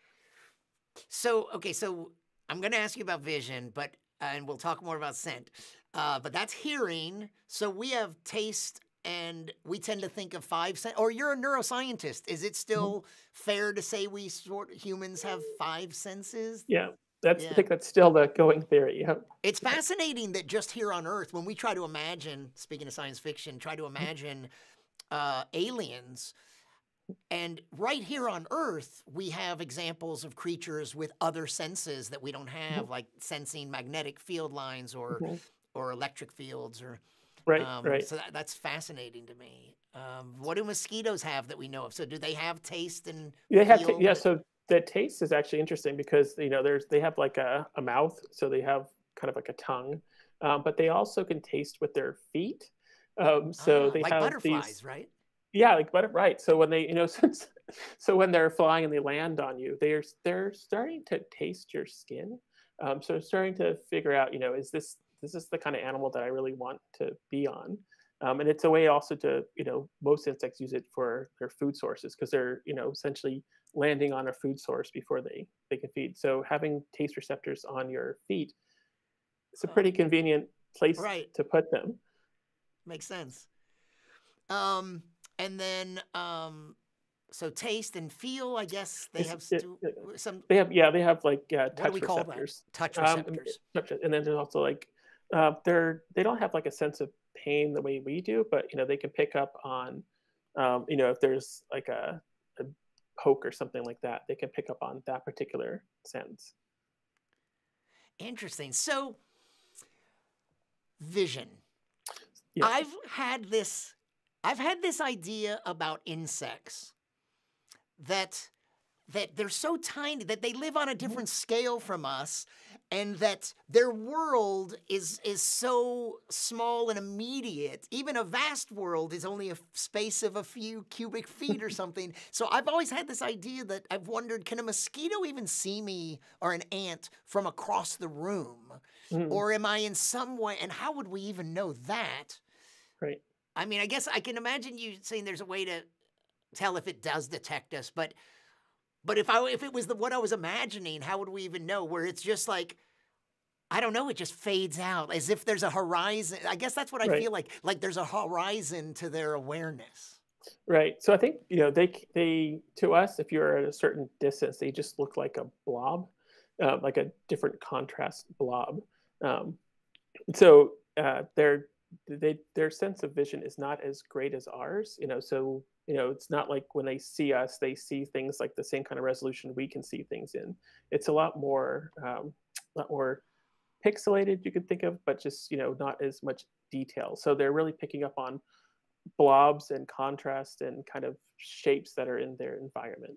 So, okay, so I'm going to ask you about vision, but, uh, and we'll talk more about scent, uh, but that's hearing. So we have taste and we tend to think of five senses. Or you're a neuroscientist. Is it still mm-hmm. fair to say we sort humans have five senses? Yeah. That's, yeah. I think that's still the going theory. Yeah. It's fascinating that just here on Earth, when we try to imagine, speaking of science fiction, try to imagine uh, aliens, and right here on Earth, we have examples of creatures with other senses that we don't have, mm-hmm. like sensing magnetic field lines or mm-hmm. or electric fields. Or right, um, right. So that, that's fascinating to me. Um, what do mosquitoes have that we know of? So do they have taste and They have feel? Yeah, so... The taste is actually interesting because, you know, there's, they have like a, a mouth, so they have kind of like a tongue, um, but they also can taste with their feet. Um, so uh, they like have butterflies, these, right? Yeah, like butterflies, right. So when they, you know, since, so when they're flying and they land on you, they're, they're starting to taste your skin. Um, so starting to figure out, you know, is this, this is the kind of animal that I really want to be on? Um, and it's a way also to, you know, most insects use it for their food sources because they're, you know, essentially landing on a food source before they, they can feed. So having taste receptors on your feet, it's a pretty convenient place right. to put them. Makes sense. Um, and then, um, so taste and feel, I guess they have it, it, some. They have, yeah, they have like uh, touch we receptors. Call touch receptors. Um, and then there's also like, uh, they're, they don't have like a sense of pain the way we do, but you know they can pick up on um you know if there's like a, a poke or something like that, they can pick up on that particular sense. Interesting. So vision. Yeah. I've had this I've had this idea about insects that that they're so tiny, that they live on a different scale from us, and that their world is is so small and immediate. Even a vast world is only a space of a few cubic feet or something. So I've always had this idea that I've wondered, can a mosquito even see me or an ant from across the room? Mm. Or am I in some way, and how would we even know that? Right. I mean, I guess I can imagine you saying there's a way to tell if it does detect us, but But if I if it was the what I was imagining, how would we even know? Where it's just like, I don't know, it just fades out as if there's a horizon. I guess that's what I right. feel like. Like there's a horizon to their awareness. Right. So I think, you know, they they to us, if you're at a certain distance, they just look like a blob, uh, like a different contrast blob. Um, so uh, their they their sense of vision is not as great as ours. You know, so. You know, it's not like when they see us, they see things like the same kind of resolution we can see things in. It's a lot more, um, a lot more pixelated, you could think of, but just, you know, not as much detail. So they're really picking up on blobs and contrast and kind of shapes that are in their environment.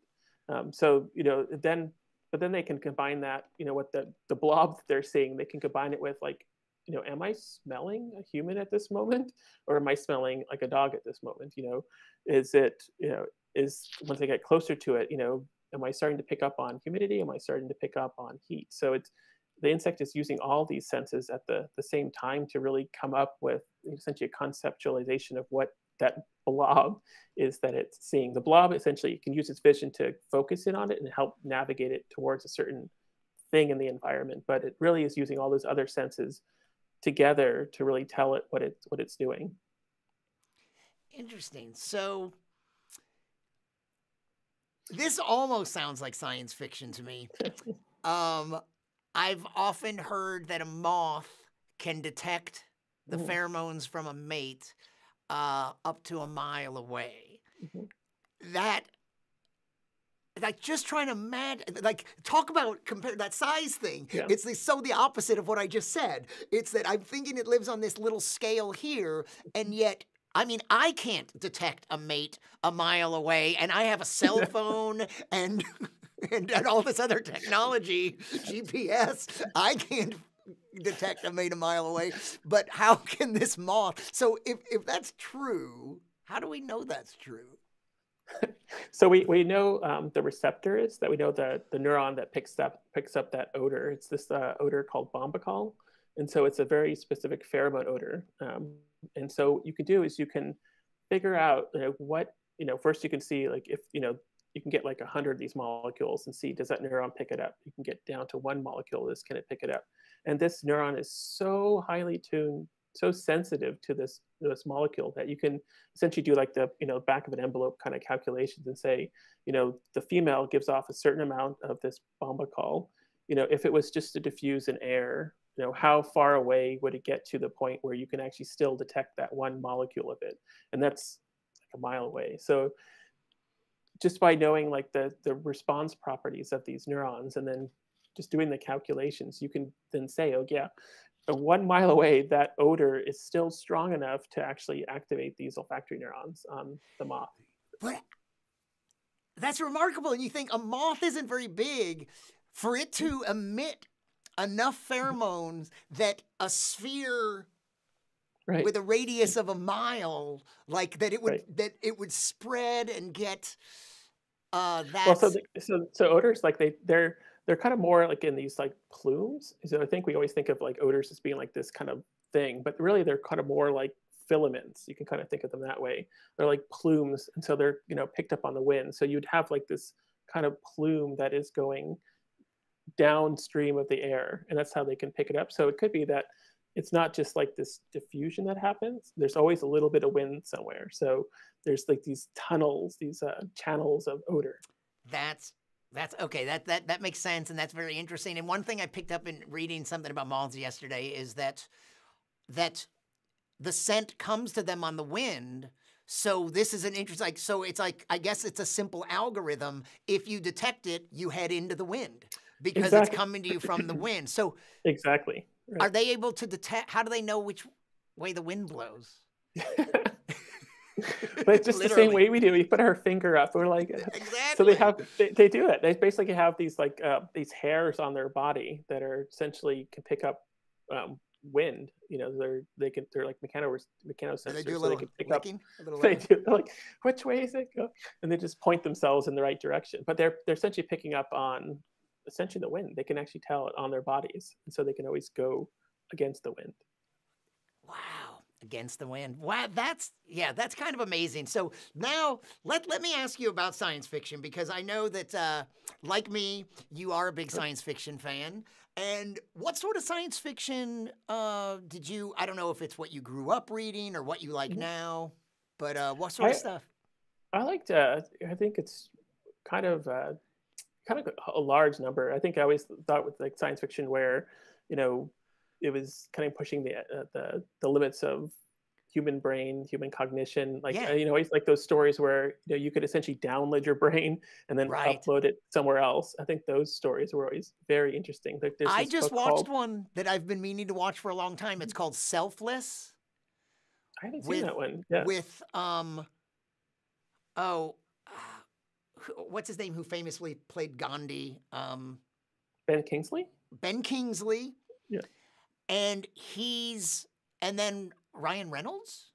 Um, so, you know, then, but then they can combine that, you know, what the, the blob that they're seeing, they can combine it with like, you know, am I smelling a human at this moment, or am I smelling like a dog at this moment? You know, is it, you know, is once I get closer to it, you know, am I starting to pick up on humidity? Am I starting to pick up on heat? So it's, the insect is using all these senses at the, the same time to really come up with essentially a conceptualization of what that blob is that it's seeing. The blob essentially can use its vision to focus in on it and help navigate it towards a certain thing in the environment, but it really is using all those other senses together to really tell it what it's what it's doing. Interesting. So this almost sounds like science fiction to me. um, I've often heard that a moth can detect the mm-hmm. pheromones from a mate uh, up to a mile away. Mm-hmm. That. Like just trying to imagine, like talk about compare that size thing. Yeah. It's the, so the opposite of what I just said. It's that I'm thinking it lives on this little scale here, and yet, I mean, I can't detect a mate a mile away, and I have a cell phone and, and and all this other technology, G P S. I can't detect a mate a mile away. But how can this moth? So if if that's true, how do we know that's true? So we, we know um, the receptor is that we know the, the neuron that picks up picks up that odor. It's this uh, odor called bombykol. And so it's a very specific pheromone odor. Um, and so what you can do is you can figure out, you know, what, you know, first you can see like if, you know, you can get like a hundred of these molecules and see, does that neuron pick it up? You can get down to one molecule, this, can it pick it up? And this neuron is so highly tuned so sensitive to this, this molecule that you can essentially do like the, you know, back of an envelope kind of calculations and say, you know, the female gives off a certain amount of this bombykol. You know, if it was just to diffuse in air, you know, how far away would it get to the point where you can actually still detect that one molecule of it? And that's like a mile away. So just by knowing like the, the response properties of these neurons and then just doing the calculations, you can then say, oh yeah, one mile away, that odor is still strong enough to actually activate these olfactory neurons on the moth. But that's remarkable. And you think a moth isn't very big for it to emit enough pheromones that a sphere right. with a radius of a mile, like that it would, right. that it would spread and get uh, that. Well, so, the, so, so odors, like they, they're, They're kind of more like in these like plumes. So I think we always think of like odors as being like this kind of thing, but really they're kind of more like filaments. You can kind of think of them that way. They're like plumes. And so they're, you know, picked up on the wind. So you'd have like this kind of plume that is going downstream of the air, and that's how they can pick it up. So it could be that it's not just like this diffusion that happens. There's always a little bit of wind somewhere. So there's like these tunnels, these uh, channels of odor. That's That's okay. That that that makes sense, and that's very interesting. And one thing I picked up in reading something about moths yesterday is that that the scent comes to them on the wind. So this is an interesting. Like, so it's like I guess it's a simple algorithm. If you detect it, you head into the wind because exactly. it's coming to you from the wind. So exactly. Right. Are they able to detect? How do they know which way the wind blows? But it's just Literally. the same way we do. We put our finger up. We're like, exactly. so they have, they, they do it. They basically have these like uh, these hairs on their body that are essentially can pick up um, wind. You know, they're they can they're like mechano mechanosensors. So they do a little so they can pick licking, up, a little They do they're like, which way is it going? And they just point themselves in the right direction. But they're they're essentially picking up on essentially the wind. They can actually tell it on their bodies, and so they can always go against the wind. Wow. Against the wind. Wow, that's, yeah, that's kind of amazing. So now let, let me ask you about science fiction, because I know that, uh, like me, you are a big science fiction fan. And what sort of science fiction uh, did you, I don't know if it's what you grew up reading or what you like mm-hmm. now, but uh, what sort I, of stuff? I liked, uh, I think it's kind of, uh, kind of a large number. I think I always thought with like science fiction where, you know, it was kind of pushing the, uh, the the limits of human brain, human cognition. Like, yeah. you know, always like those stories where, you know, you could essentially download your brain and then right. upload it somewhere else. I think those stories were always very interesting. Like, I just watched called... one that I've been meaning to watch for a long time. It's called Selfless. I haven't with, seen that one. Yeah. With, um, oh, what's his name? Who famously played Gandhi? Um, Ben Kingsley? Ben Kingsley. Yeah. And he's, and then Ryan Reynolds,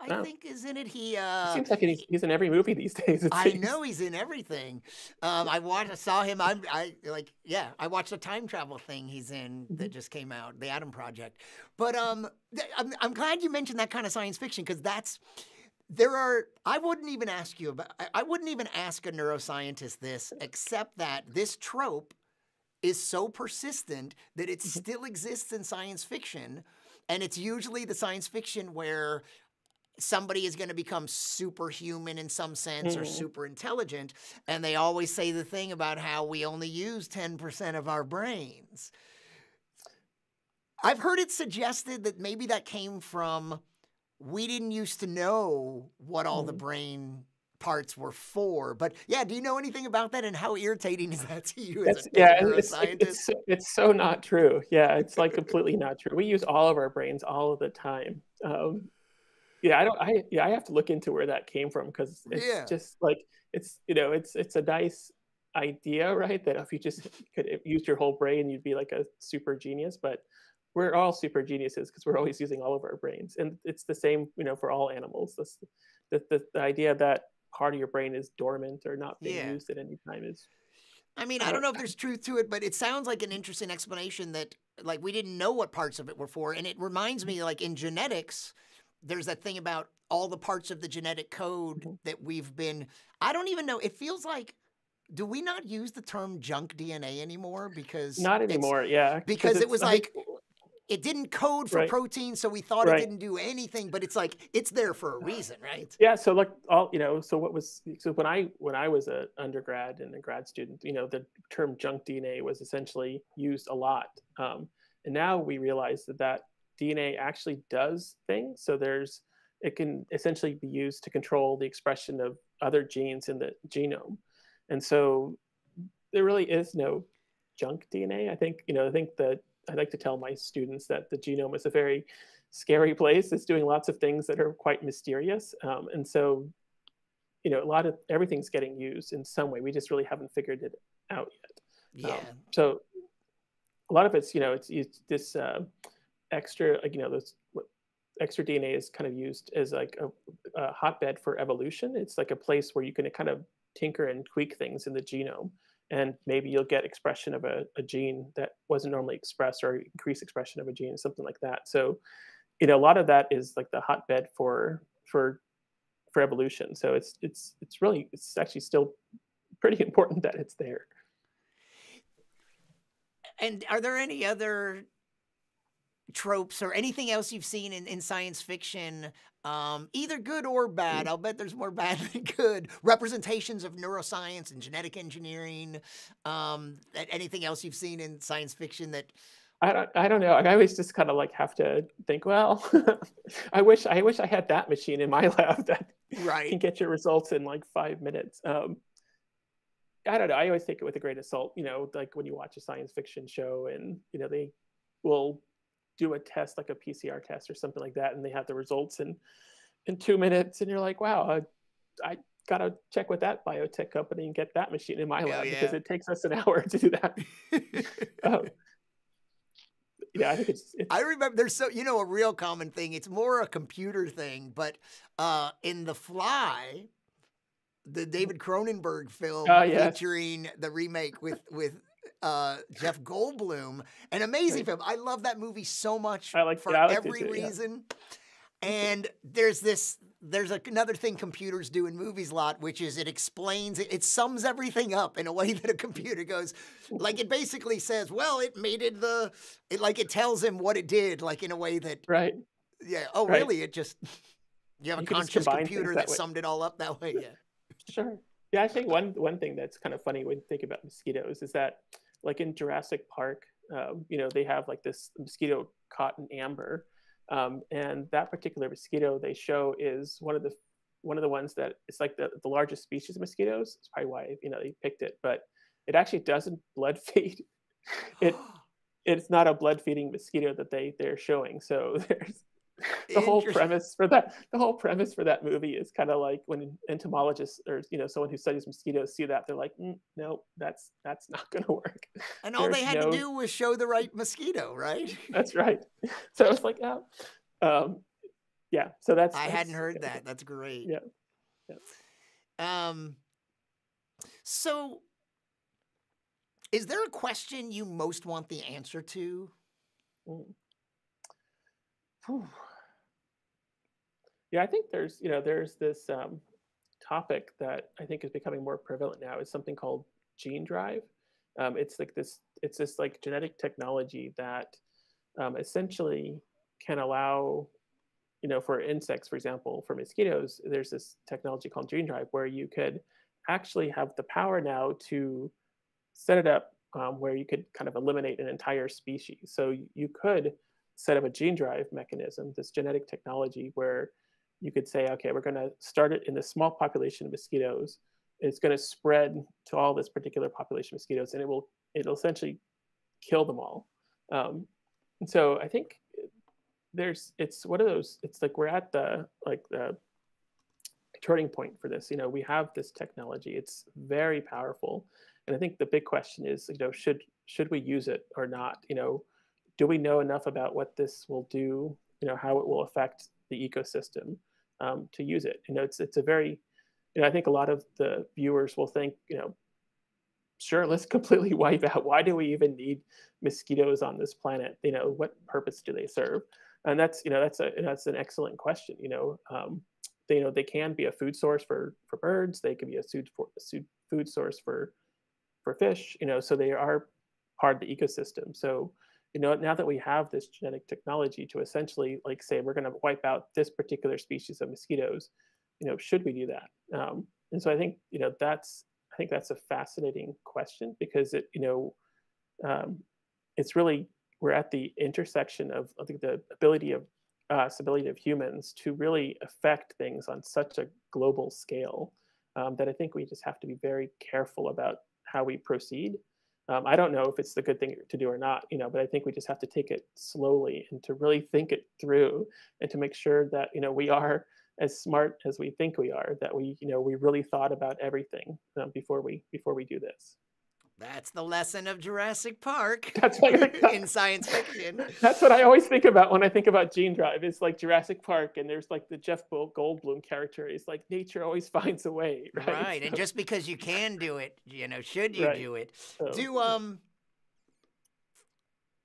I oh. think, is in it. He uh, it seems like he's, he's in every movie these days. I seems. know he's in everything. Um, I watched, I saw him. I'm, I like, yeah, I watched a time travel thing he's in that just came out, The Adam Project. But um, I'm, I'm glad you mentioned that kind of science fiction, because that's there are. I wouldn't even ask you about. I, I wouldn't even ask a neuroscientist this, except that this trope is so persistent that it still exists in science fiction. And it's usually the science fiction where somebody is going to become superhuman in some sense mm-hmm. or super intelligent. And they always say the thing about how we only use ten percent of our brains. I've heard it suggested that maybe that came from, we didn't used to know what all mm-hmm. the brain parts were for, but yeah, do you know anything about that, and how irritating is that to you as a yeah, neuroscientist? It's, it's, it's so not true. Yeah, it's like completely not true. We use all of our brains all of the time. Um, yeah, I don't. I yeah, I have to look into where that came from, because it's yeah. just like it's you know it's it's a nice idea, right? That if you just could use your whole brain, you'd be like a super genius, but we're all super geniuses because we're always using all of our brains, and it's the same, you know, for all animals. This, the, the the idea that part of your brain is dormant or not being yeah. used at any time is. I mean, I don't know if there's truth to it, but it sounds like an interesting explanation that, like, we didn't know what parts of it were for. And it reminds me, like, in genetics, there's that thing about all the parts of the genetic code mm-hmm. that we've been, I don't even know. It feels like, do we not use the term junk D N A anymore? Because not anymore. Yeah. Because it was like, it didn't code for right. protein, so we thought right. it didn't do anything, but it's like, it's there for a reason, right? Yeah. So like all, you know, so what was, so when I, when I was an undergrad and a grad student, you know, the term junk D N A was essentially used a lot. Um, and now we realize that that D N A actually does things. So there's, it can essentially be used to control the expression of other genes in the genome. And so there really is no junk D N A. I think, you know, I think that I like to tell my students that the genome is a very scary place. It's doing lots of things that are quite mysterious. Um, and so, you know, a lot of everything's getting used in some way. We just really haven't figured it out yet. Yeah. Um, so a lot of it's, you know, it's, it's this uh, extra, like, you know, those extra D N A is kind of used as like a, a hotbed for evolution. It's like a place where you can kind of tinker and tweak things in the genome. And maybe you'll get expression of a, a gene that wasn't normally expressed, or increased expression of a gene, something like that. So, you know, a lot of that is like the hotbed for for for evolution. So it's it's it's really it's actually still pretty important that it's there. And are there any other tropes or anything else you've seen in, in science fiction, um, either good or bad? I'll bet there's more bad than good. Representations of neuroscience and genetic engineering, um, anything else you've seen in science fiction that... I don't, I don't know. I always just kind of like have to think, well, I wish I wish I had that machine in my lab that right. can get your results in like five minutes. Um, I don't know. I always take it with a grain of salt, you know, like when you watch a science fiction show and, you know, they will do a test, like a P C R test or something like that, and they have the results in in two minutes, and you're like, wow, I, I gotta check with that biotech company and get that machine in my Hell lab yeah. because it takes us an hour to do that. um, yeah, I think it's, it's. I remember there's so you know a real common thing. It's more a computer thing, but uh, in The Fly, the David Cronenberg film uh, yeah. featuring the remake with with. Uh, Jeff Goldblum, an amazing film. I love that movie so much I like, for yeah, I like every it too, reason. Yeah. And there's this, there's a, another thing computers do in movies a lot, which is it explains, it, it sums everything up in a way that a computer goes, like it basically says, well, it made it the, it, like it tells him what it did, like in a way that, right? Yeah. Oh, right. really? It just, you have you a conscious computer that, that summed it all up that way. Yeah. Sure. Yeah. I think one, one thing that's kind of funny when you think about mosquitoes is that, like in Jurassic Park, uh, you know, they have like this mosquito caught in amber. Um, and that particular mosquito they show is one of the one of the ones that it's like the, the largest species of mosquitoes. It's probably why, you know, they picked it, but it actually doesn't blood feed. It It's not a blood feeding mosquito that they, they're showing. So there's the whole premise for that. The whole premise for that movie is kind of like when entomologists or you know someone who studies mosquitoes see that they're like, mm, no, that's that's not going to work. And all There's they had no... to do was show the right mosquito, right? That's right. So it's like, oh, um, yeah. So that's I that's, hadn't heard yeah. that. That's great. Yeah. yeah. Um. So, is there a question you most want the answer to? Mm. Whew. Yeah, I think there's, you know, there's this um, topic that I think is becoming more prevalent now. It's something called gene drive. Um, it's like this, it's this like genetic technology that um, essentially can allow, you know, for insects, for example, for mosquitoes, there's this technology called gene drive where you could actually have the power now to set it up um, where you could kind of eliminate an entire species. So you could set up a gene drive mechanism, this genetic technology where you could say, okay, we're going to start it in this small population of mosquitoes. It's going to spread to all this particular population of mosquitoes, and it will it'll essentially kill them all. Um, and so I think there's it's one of those. It's like we're at the like the turning point for this. You know, we have this technology. It's very powerful, and I think the big question is, you know, should should we use it or not? You know, do we know enough about what this will do? You know, how it will affect the ecosystem um, to use it. You know, it's it's a very, you know, I think a lot of the viewers will think, you know, sure, let's completely wipe out. Why do we even need mosquitoes on this planet? You know, what purpose do they serve? And that's, you know, that's a that's an excellent question. You know, um, they you know they can be a food source for for birds. They can be a food for a food source for for fish. You know, so they are part of the ecosystem. So you know, now that we have this genetic technology to essentially like say, we're going to wipe out this particular species of mosquitoes, you know, should we do that? Um, and so I think, you know, that's, I think that's a fascinating question because it, you know, um, it's really, we're at the intersection of, of the, the ability of, uh, ability of humans to really affect things on such a global scale um, that I think we just have to be very careful about how we proceed. Um, I don't know if it's the good thing to do or not, you know, but I think we just have to take it slowly and to really think it through and to make sure that, you know, we are as smart as we think we are, that we, you know, we really thought about everything um, before we, before we do this. That's the lesson of Jurassic Park that's like, in science fiction. That's what I always think about when I think about Gene Drive. It's like Jurassic Park, and there's like the Jeff Goldblum character. It's like nature always finds a way, right? Right, so, and just because you can do it, you know, should you right. do it? So, do um,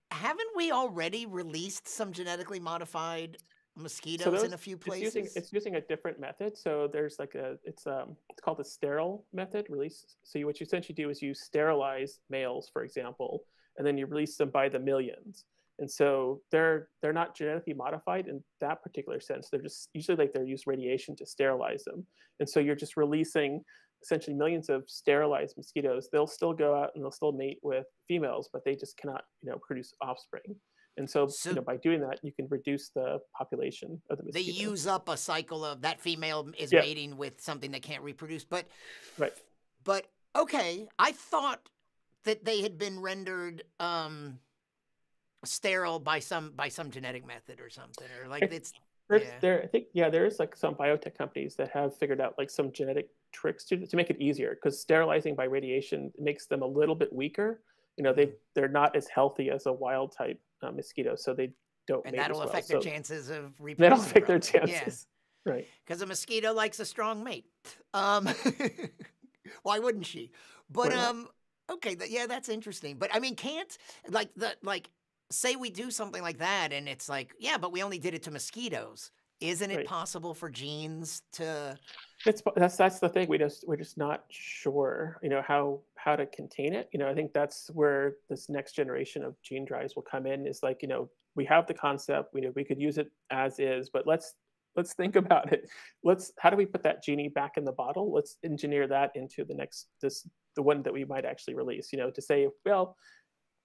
haven't we already released some genetically modified mosquitoes so those, in a few places? It's using, it's using a different method. So there's like a, it's um, it's called the sterile method release. So you, what you essentially do is you sterilize males, for example, and then you release them by the millions. And so they're, they're not genetically modified in that particular sense. They're just usually like they're used radiation to sterilize them. And so you're just releasing essentially millions of sterilized mosquitoes. They'll still go out and they'll still mate with females, but they just cannot, you know, produce offspring. And so, so you know, by doing that, you can reduce the population of the mosquito. They use up a cycle of that female is yeah. mating with something that can't reproduce. But, right. but okay, I thought that they had been rendered um, sterile by some by some genetic method or something, or like it's. There's, yeah. There, I think, yeah, there is like some biotech companies that have figured out like some genetic tricks to to make it easier because sterilizing by radiation makes them a little bit weaker. You know, they they're not as healthy as a wild type. Uh, mosquitoes, so they don't. And that'll affect well. their so chances of reproducing. That'll affect their chances, yeah. right? Because a mosquito likes a strong mate. Um, why wouldn't she? But um, okay, th yeah, that's interesting. But I mean, can't like the like say we do something like that, and it's like, yeah, but we only did it to mosquitoes. Isn't it right. possible for genes to? It's that's that's the thing. We just we're just not sure. You know how. how to contain it. You know, I think that's where this next generation of gene drives will come in is like, you know, we have the concept, we know we could use it as is, but let's, let's think about it. Let's, how do we put that genie back in the bottle? Let's engineer that into the next, this, the one that we might actually release, you know, to say, well,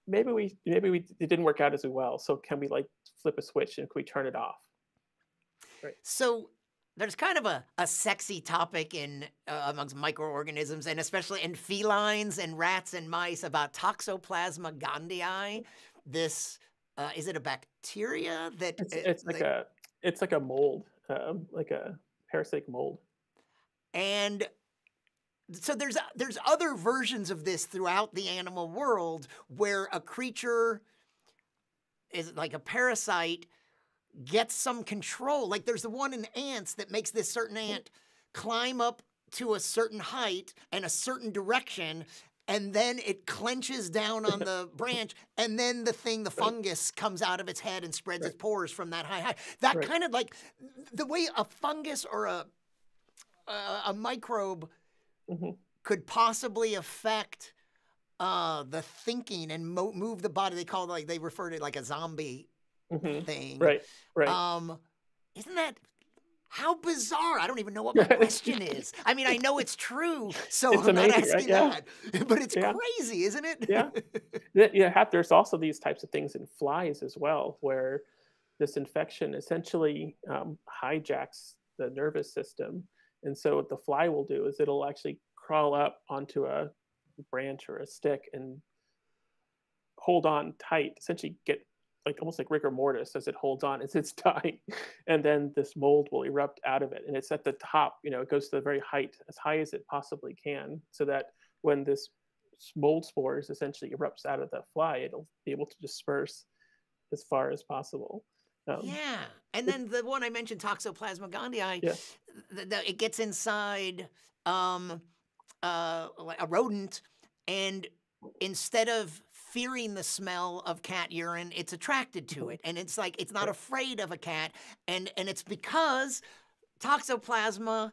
maybe we, maybe we, it didn't work out as well. So can we like flip a switch and can we turn it off? Right. So there's kind of a, a sexy topic in uh, amongst microorganisms and especially in felines and rats and mice about Toxoplasma gondii. This uh, is it a bacteria that it's, it's like, like a it's like a mold, um, like a parasitic mold. And so there's there's other versions of this throughout the animal world where a creature is like a parasite. Get some control. Like there's the one in ants that makes this certain ant climb up to a certain height and a certain direction, and then it clenches down on the branch, and then the thing, the fungus, comes out of its head and spreads right. its pores from that high height. That right. kind of like the way a fungus or a a, a microbe mm-hmm. could possibly affect uh, the thinking and mo move the body. They call it like they refer to it like a zombie. Mm-hmm. thing. Right, right. Um, isn't that, how bizarre? I don't even know what my question is. I mean, I know it's true, so it's I'm amazing, not asking right? yeah. that. But it's yeah. crazy, isn't it? Yeah. yeah. There's also these types of things in flies as well, where this infection essentially um, hijacks the nervous system. And so what the fly will do is it'll actually crawl up onto a branch or a stick and hold on tight, essentially get like almost like rigor mortis as it holds on as it's dying. And then this mold will erupt out of it. And it's at the top, you know, it goes to the very height, as high as it possibly can, so that when this mold spores essentially erupts out of the fly, it'll be able to disperse as far as possible. Um, yeah. And then the one I mentioned, Toxoplasma gondii, yeah. the, the, it gets inside um, uh, a rodent, and instead of fearing the smell of cat urine, it's attracted to it. And it's like, it's not afraid of a cat. And, and it's because Toxoplasma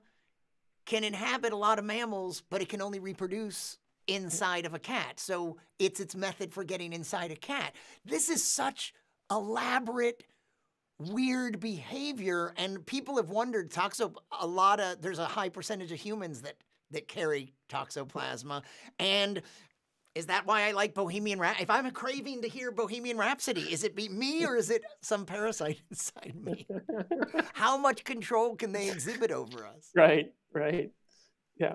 can inhabit a lot of mammals, but it can only reproduce inside of a cat. So it's its method for getting inside a cat. This is such elaborate, weird behavior, and people have wondered, toxo, a lot of, there's a high percentage of humans that, that carry toxoplasma, and is that why I like Bohemian Rhapsody? If I'm craving to hear Bohemian Rhapsody, is it be me or is it some parasite inside me? How much control can they exhibit over us? Right, right. Yeah.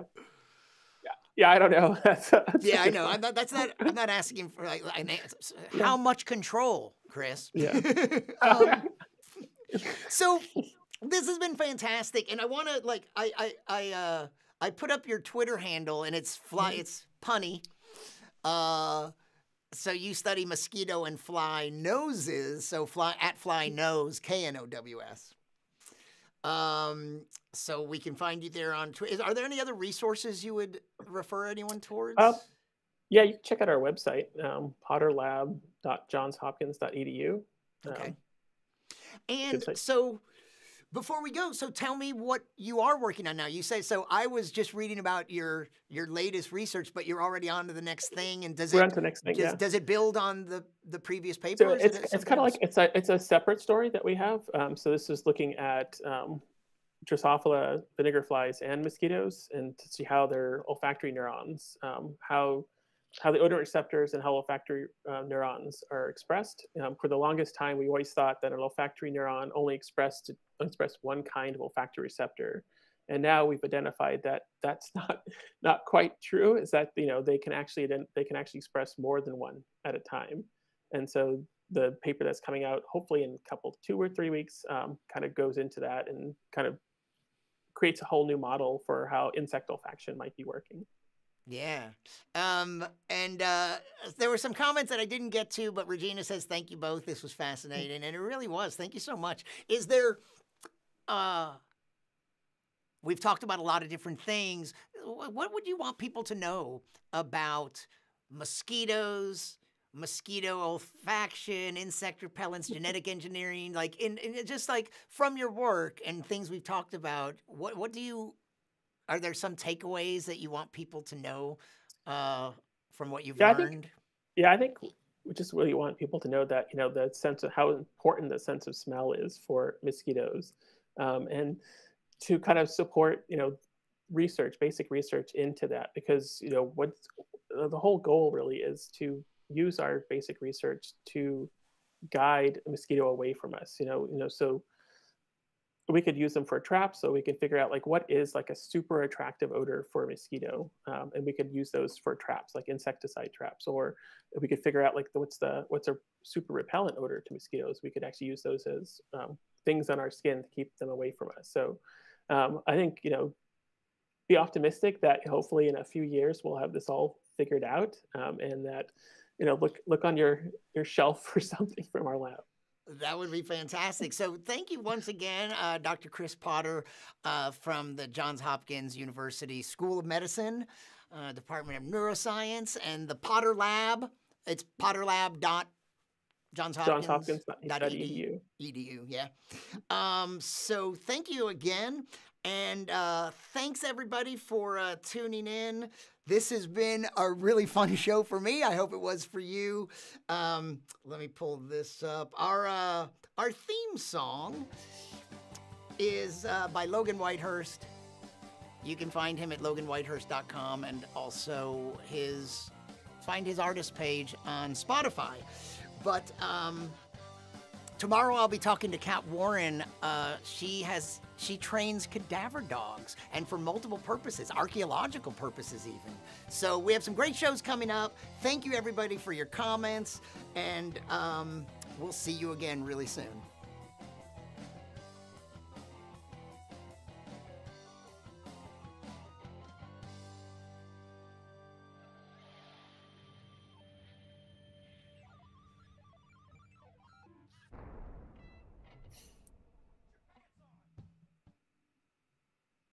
Yeah, yeah I don't know. that's, that's yeah, I know. I'm not, that's not, I'm not asking for like, an answer. Yeah. How much control, Chris? Yeah. um, so this has been fantastic. And I want to, like, I, I, I, uh, I put up your Twitter handle, and it's fly, it's punny. Uh, so you study mosquito and fly noses. So fly at fly nose, K N O W S. Um, so we can find you there on Twitter. Are there any other resources you would refer anyone towards? Uh, yeah, you can check out our website, um, potter lab dot johns hopkins dot e d u. Um, okay. And so, before we go, so tell me what you are working on now. You say, so I was just reading about your your latest research, but you're already on to the next thing. And does We're it on to the next thing, does, yeah. does it build on the, the previous paper? So it's it it's kind of like, it's a, it's a separate story that we have. Um, so this is looking at um, Drosophila, vinegar flies, and mosquitoes, and to see how their olfactory neurons, um, how how the odorant receptors and how olfactory uh, neurons are expressed. Um, for the longest time, we always thought that an olfactory neuron only expressed expressed one kind of olfactory receptor, and now we've identified that that's not not quite true. Is that you know they can actually they can actually express more than one at a time, and so the paper that's coming out hopefully in a couple two or three weeks um, kind of goes into that and kind of creates a whole new model for how insect olfaction might be working. Yeah. Um, and uh, there were some comments that I didn't get to, but Regina says, thank you both. This was fascinating. And it really was. Thank you so much. Is there, uh, we've talked about a lot of different things. What would you want people to know about mosquitoes, mosquito olfaction, insect repellents, genetic engineering, like in, in just like from your work and things we've talked about, what, what do you, are there some takeaways that you want people to know uh, from what you've yeah, learned? I think, yeah, I think we just really want people to know that, you know, the sense of how important the sense of smell is for mosquitoes, um, and to kind of support, you know, research, basic research into that, because, you know, what's, the whole goal really is to use our basic research to guide a mosquito away from us, you know, you know, so we could use them for traps, so we can figure out like what is like a super attractive odor for a mosquito, um, and we could use those for traps, like insecticide traps, or we could figure out like what's the what's a super repellent odor to mosquitoes. We could actually use those as um, things on our skin to keep them away from us. So um, I think you know, be optimistic that hopefully in a few years we'll have this all figured out, um, and that you know look look on your your shelf for something from our lab. That would be fantastic. So thank you once again, uh, Doctor Chris Potter uh, from the Johns Hopkins University School of Medicine, uh, Department of Neuroscience, and the Potter Lab. It's potter lab dot johns hopkins dot e d u. Yeah. Um, so thank you again. And uh, thanks, everybody, for uh, tuning in. This has been a really fun show for me. I hope it was for you. Um, let me pull this up. Our, uh, our theme song is uh, by Logan Whitehurst. You can find him at logan whitehurst dot com, and also his find his artist page on Spotify. But um, tomorrow I'll be talking to Kat Warren. Uh, she has... She trains cadaver dogs, and for multiple purposes, archaeological purposes even. So we have some great shows coming up. Thank you, everybody, for your comments, and um, we'll see you again really soon.